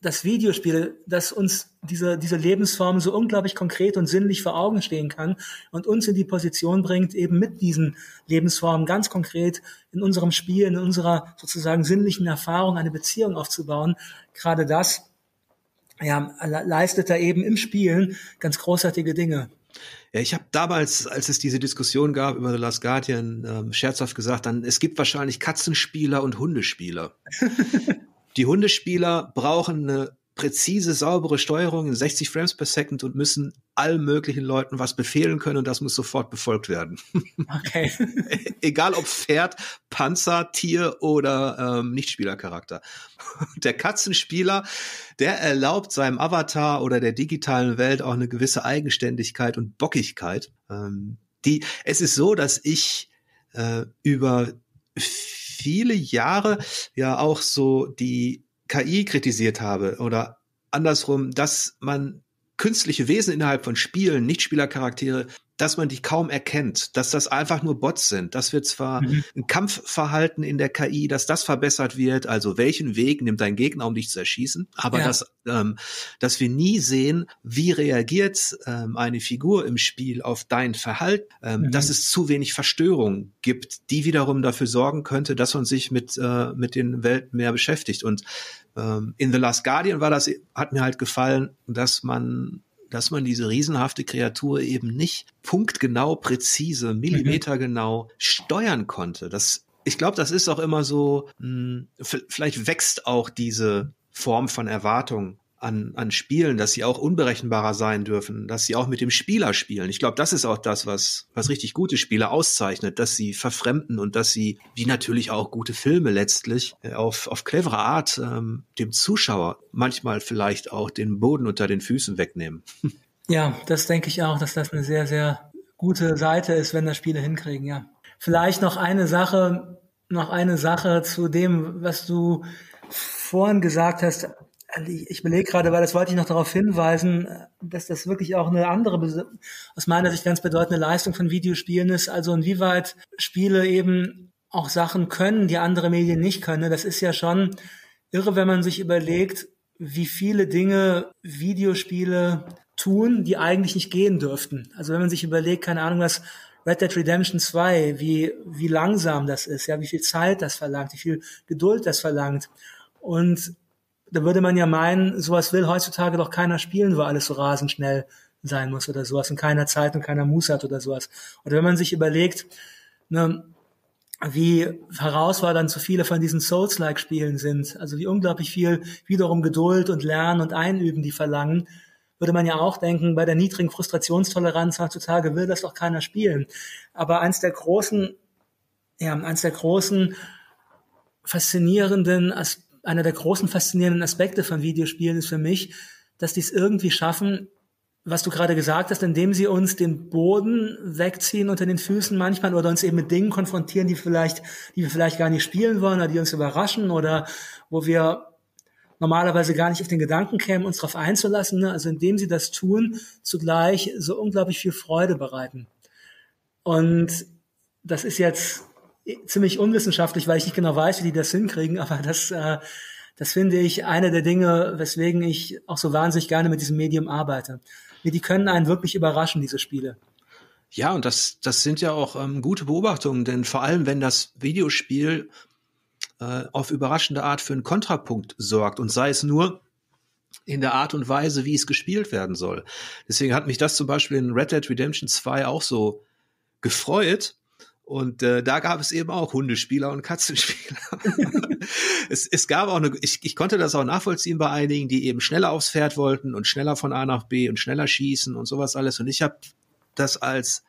das Videospiel, das uns diese Lebensform so unglaublich konkret und sinnlich vor Augen stehen kann und uns in die Position bringt, eben mit diesen Lebensformen ganz konkret in unserem Spiel, in unserer sozusagen sinnlichen Erfahrung eine Beziehung aufzubauen. Gerade das, ja, leistet da eben im Spielen ganz großartige Dinge. Ja, ich habe damals, als es diese Diskussion gab über The Last Guardian, scherzhaft gesagt, es gibt wahrscheinlich Katzenspieler und Hundespieler. Die Hundespieler brauchen eine präzise, saubere Steuerung in 60 Frames per Second und müssen allen möglichen Leuten was befehlen können und das muss sofort befolgt werden. Okay. Egal ob Pferd, Panzer, Tier oder Nichtspielercharakter. Der Katzenspieler, der erlaubt seinem Avatar oder der digitalen Welt auch eine gewisse Eigenständigkeit und Bockigkeit. Es ist so, dass ich über viele Jahre ja auch so die KI kritisiert habe oder andersrum, dass man künstliche Wesen innerhalb von Spielen, Nichtspielercharaktere, dass man die kaum erkennt, dass das einfach nur Bots sind, dass wir zwar ein Kampfverhalten in der KI, dass das verbessert wird, also welchen Weg nimmt dein Gegner, um dich zu erschießen, aber dass wir nie sehen, wie reagiert eine Figur im Spiel auf dein Verhalten, dass es zu wenig Verstörung gibt, die wiederum dafür sorgen könnte, dass man sich mit den Welten mehr beschäftigt. Und in The Last Guardian hat mir halt gefallen, dass man diese riesenhafte Kreatur eben nicht punktgenau, präzise, millimetergenau steuern konnte. Ich glaube, das ist auch immer so, vielleicht wächst auch diese Form von Erwartung an Spielen, dass sie auch unberechenbarer sein dürfen, dass sie auch mit dem Spieler spielen. Ich glaube, das ist auch das, was richtig gute Spiele auszeichnet, dass sie verfremden und dass sie, wie natürlich auch gute Filme letztlich, auf clevere Art dem Zuschauer manchmal vielleicht auch den Boden unter den Füßen wegnehmen. Ja, das denke ich auch, dass das eine sehr, sehr gute Seite ist, wenn das Spiele hinkriegen, ja. Vielleicht noch eine Sache zu dem, was du vorhin gesagt hast. Ich belege gerade, weil das wollte ich noch darauf hinweisen, dass das wirklich auch eine andere, aus meiner Sicht ganz bedeutende Leistung von Videospielen ist. Also inwieweit Spiele eben auch Sachen können, die andere Medien nicht können. Das ist ja schon irre, wenn man sich überlegt, wie viele Dinge Videospiele tun, die eigentlich nicht gehen dürften. Also wenn man sich überlegt, keine Ahnung, was Red Dead Redemption 2, wie langsam das ist, ja, wie viel Zeit das verlangt, wie viel Geduld das verlangt. Und da würde man ja meinen, sowas will heutzutage doch keiner spielen, wo alles so rasend schnell sein muss oder sowas und keiner Zeit und keiner Muße hat oder sowas. Und wenn man sich überlegt, ne, wie herausfordernd so viele von diesen Souls-like-Spielen sind, also wie unglaublich viel wiederum Geduld und Lernen und Einüben die verlangen, würde man ja auch denken, bei der niedrigen Frustrationstoleranz heutzutage will das doch keiner spielen. Aber einer der großen faszinierenden Aspekte von Videospielen ist für mich, dass die es irgendwie schaffen, was du gerade gesagt hast, indem sie uns den Boden wegziehen unter den Füßen manchmal oder uns eben mit Dingen konfrontieren, die wir vielleicht gar nicht spielen wollen oder die uns überraschen oder wo wir normalerweise gar nicht auf den Gedanken kämen, uns darauf einzulassen. Ne? Also indem sie das tun, zugleich so unglaublich viel Freude bereiten. Und das ist jetzt ziemlich unwissenschaftlich, weil ich nicht genau weiß, wie die das hinkriegen, aber das finde ich eine der Dinge, weswegen ich auch so wahnsinnig gerne mit diesem Medium arbeite. Die können einen wirklich überraschen, diese Spiele. Ja, und das sind ja auch gute Beobachtungen, denn vor allem, wenn das Videospiel auf überraschende Art für einen Kontrapunkt sorgt und sei es nur in der Art und Weise, wie es gespielt werden soll. Deswegen hat mich das zum Beispiel in Red Dead Redemption 2 auch so gefreut, und da gab es eben auch Hundespieler und Katzenspieler. Es gab auch ich konnte das auch nachvollziehen bei einigen, die eben schneller aufs Pferd wollten und schneller von A nach B und schneller schießen und sowas alles. Und ich habe das als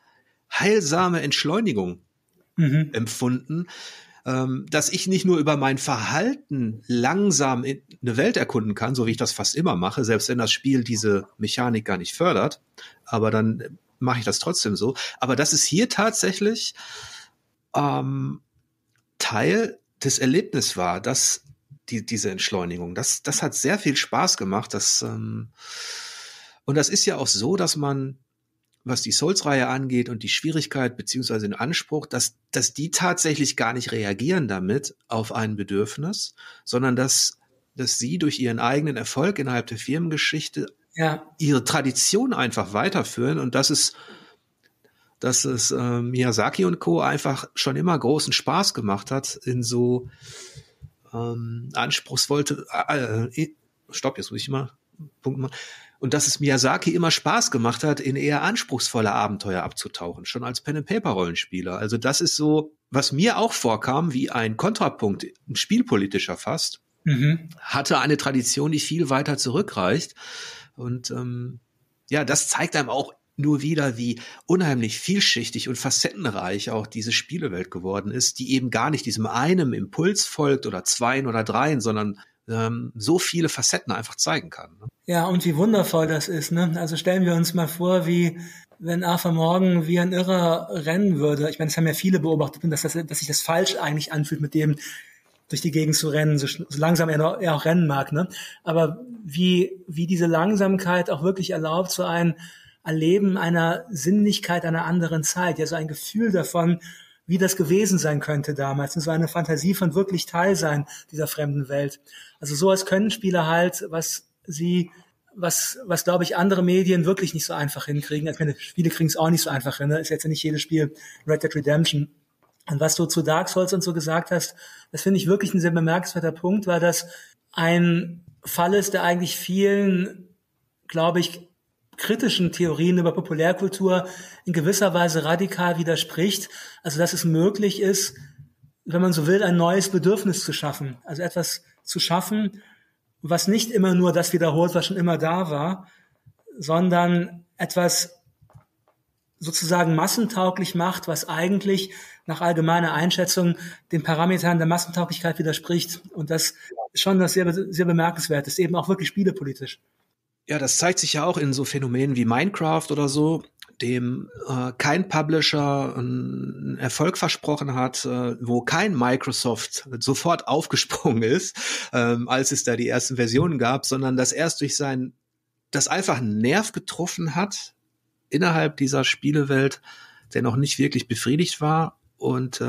heilsame Entschleunigung empfunden, dass ich nicht nur über mein Verhalten langsam eine Welt erkunden kann, so wie ich das fast immer mache, selbst wenn das Spiel diese Mechanik gar nicht fördert, aber dann mache ich das trotzdem so. Aber das ist hier tatsächlich Teil des Erlebnisses war, dass diese Entschleunigung, das hat sehr viel Spaß gemacht. Und das ist ja auch so, dass man, was die Souls-Reihe angeht und die Schwierigkeit beziehungsweise den Anspruch, dass die tatsächlich gar nicht reagieren damit auf ein Bedürfnis, sondern dass sie durch ihren eigenen Erfolg innerhalb der Firmengeschichte ihre Tradition einfach weiterführen und dass es Miyazaki und Co. einfach schon immer großen Spaß gemacht hat in so anspruchsvolle und dass es Miyazaki immer Spaß gemacht hat, in eher anspruchsvolle Abenteuer abzutauchen, schon als Pen-and-Paper-Rollenspieler. Also das ist so, was mir auch vorkam, wie ein Kontrapunkt, ein spielpolitischer fast, hatte eine Tradition, die viel weiter zurückreicht. Und ja, das zeigt einem auch nur wieder, wie unheimlich vielschichtig und facettenreich auch diese Spielewelt geworden ist, die eben gar nicht diesem einen Impuls folgt oder zweien oder dreien, sondern so viele Facetten einfach zeigen kann. Ne? Ja, und wie wundervoll das ist. Ne? Also stellen wir uns mal vor, wie wenn Arthur Morgan wie ein Irrer rennen würde. Ich meine, das haben ja viele beobachtet, dass sich das falsch eigentlich anfühlt, mit dem durch die Gegend zu rennen, so langsam er auch rennen mag. Ne? Aber wie diese Langsamkeit auch wirklich erlaubt, so ein Erleben einer Sinnlichkeit einer anderen Zeit, ja, so ein Gefühl davon, wie das gewesen sein könnte damals, und so eine Fantasie von wirklich Teil sein dieser fremden Welt. Also sowas können Spieler halt, was glaube ich, andere Medien wirklich nicht so einfach hinkriegen. Also meine Spiele kriegen es auch nicht so einfach hin, ne? Ist jetzt ja nicht jedes Spiel Red Dead Redemption. Und was du zu Dark Souls und so gesagt hast, das finde ich wirklich ein sehr bemerkenswerter Punkt, weil das ein Fall ist, der eigentlich vielen, glaube ich, kritischen Theorien über Populärkultur in gewisser Weise radikal widerspricht. Also, dass es möglich ist, wenn man so will, ein neues Bedürfnis zu schaffen. Also etwas zu schaffen, was nicht immer nur das wiederholt, was schon immer da war, sondern etwas sozusagen massentauglich macht, was eigentlich nach allgemeiner Einschätzung den Parametern der Massentauglichkeit widerspricht. Und das ist schon das sehr, sehr bemerkenswert, ist eben auch wirklich spielepolitisch. Ja, das zeigt sich ja auch in so Phänomenen wie Minecraft oder so, dem kein Publisher einen Erfolg versprochen hat, wo kein Microsoft sofort aufgesprungen ist, als es da die ersten Versionen gab, sondern das erst durch das einfach einen Nerv getroffen hat innerhalb dieser Spielewelt, der noch nicht wirklich befriedigt war und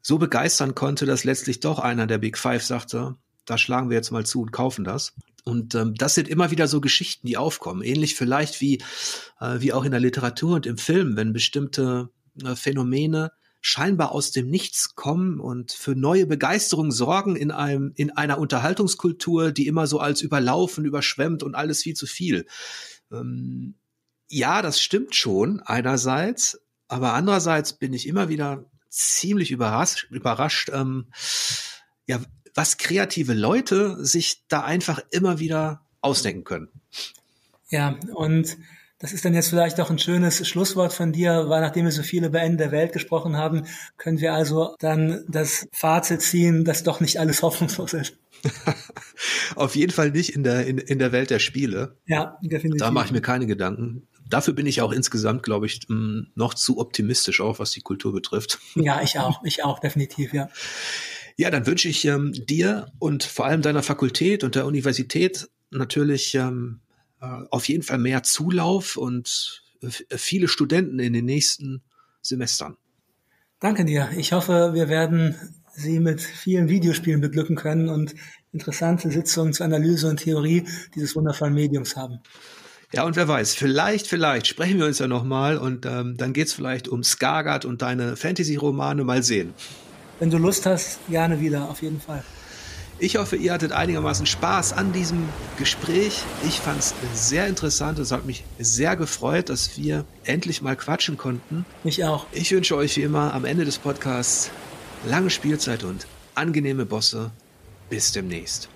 so begeistern konnte, dass letztlich doch einer der Big Five sagte, da schlagen wir jetzt mal zu und kaufen das. Und das sind immer wieder so Geschichten, die aufkommen. Ähnlich vielleicht wie auch in der Literatur und im Film, wenn bestimmte Phänomene scheinbar aus dem Nichts kommen und für neue Begeisterung sorgen in einer Unterhaltungskultur, die immer so als überlaufen, überschwemmt und alles viel zu viel. Ja, das stimmt schon einerseits, aber andererseits bin ich immer wieder ziemlich überrascht, ja, was kreative Leute sich da einfach immer wieder ausdenken können. Ja, und das ist dann jetzt vielleicht auch ein schönes Schlusswort von dir, weil nachdem wir so viele über Ende der Welt gesprochen haben, können wir also dann das Fazit ziehen, dass doch nicht alles hoffnungslos ist. Auf jeden Fall nicht in der Welt der Spiele. Ja, definitiv. Da mache ich mir keine Gedanken. Dafür bin ich auch insgesamt, glaube ich, noch zu optimistisch, auch was die Kultur betrifft. Ja, ich auch, definitiv, ja. Ja, dann wünsche ich dir und vor allem deiner Fakultät und der Universität natürlich auf jeden Fall mehr Zulauf und viele Studenten in den nächsten Semestern. Danke dir. Ich hoffe, wir werden Sie mit vielen Videospielen beglücken können und interessante Sitzungen zur Analyse und Theorie dieses wundervollen Mediums haben. Ja, und wer weiß, vielleicht sprechen wir uns ja nochmal und dann geht's vielleicht um Skargat und deine Fantasy-Romane. Mal sehen. Wenn du Lust hast, gerne wieder, auf jeden Fall. Ich hoffe, ihr hattet einigermaßen Spaß an diesem Gespräch. Ich fand es sehr interessant. Es hat mich sehr gefreut, dass wir endlich mal quatschen konnten. Mich auch. Ich wünsche euch wie immer am Ende des Podcasts lange Spielzeit und angenehme Bosse. Bis demnächst.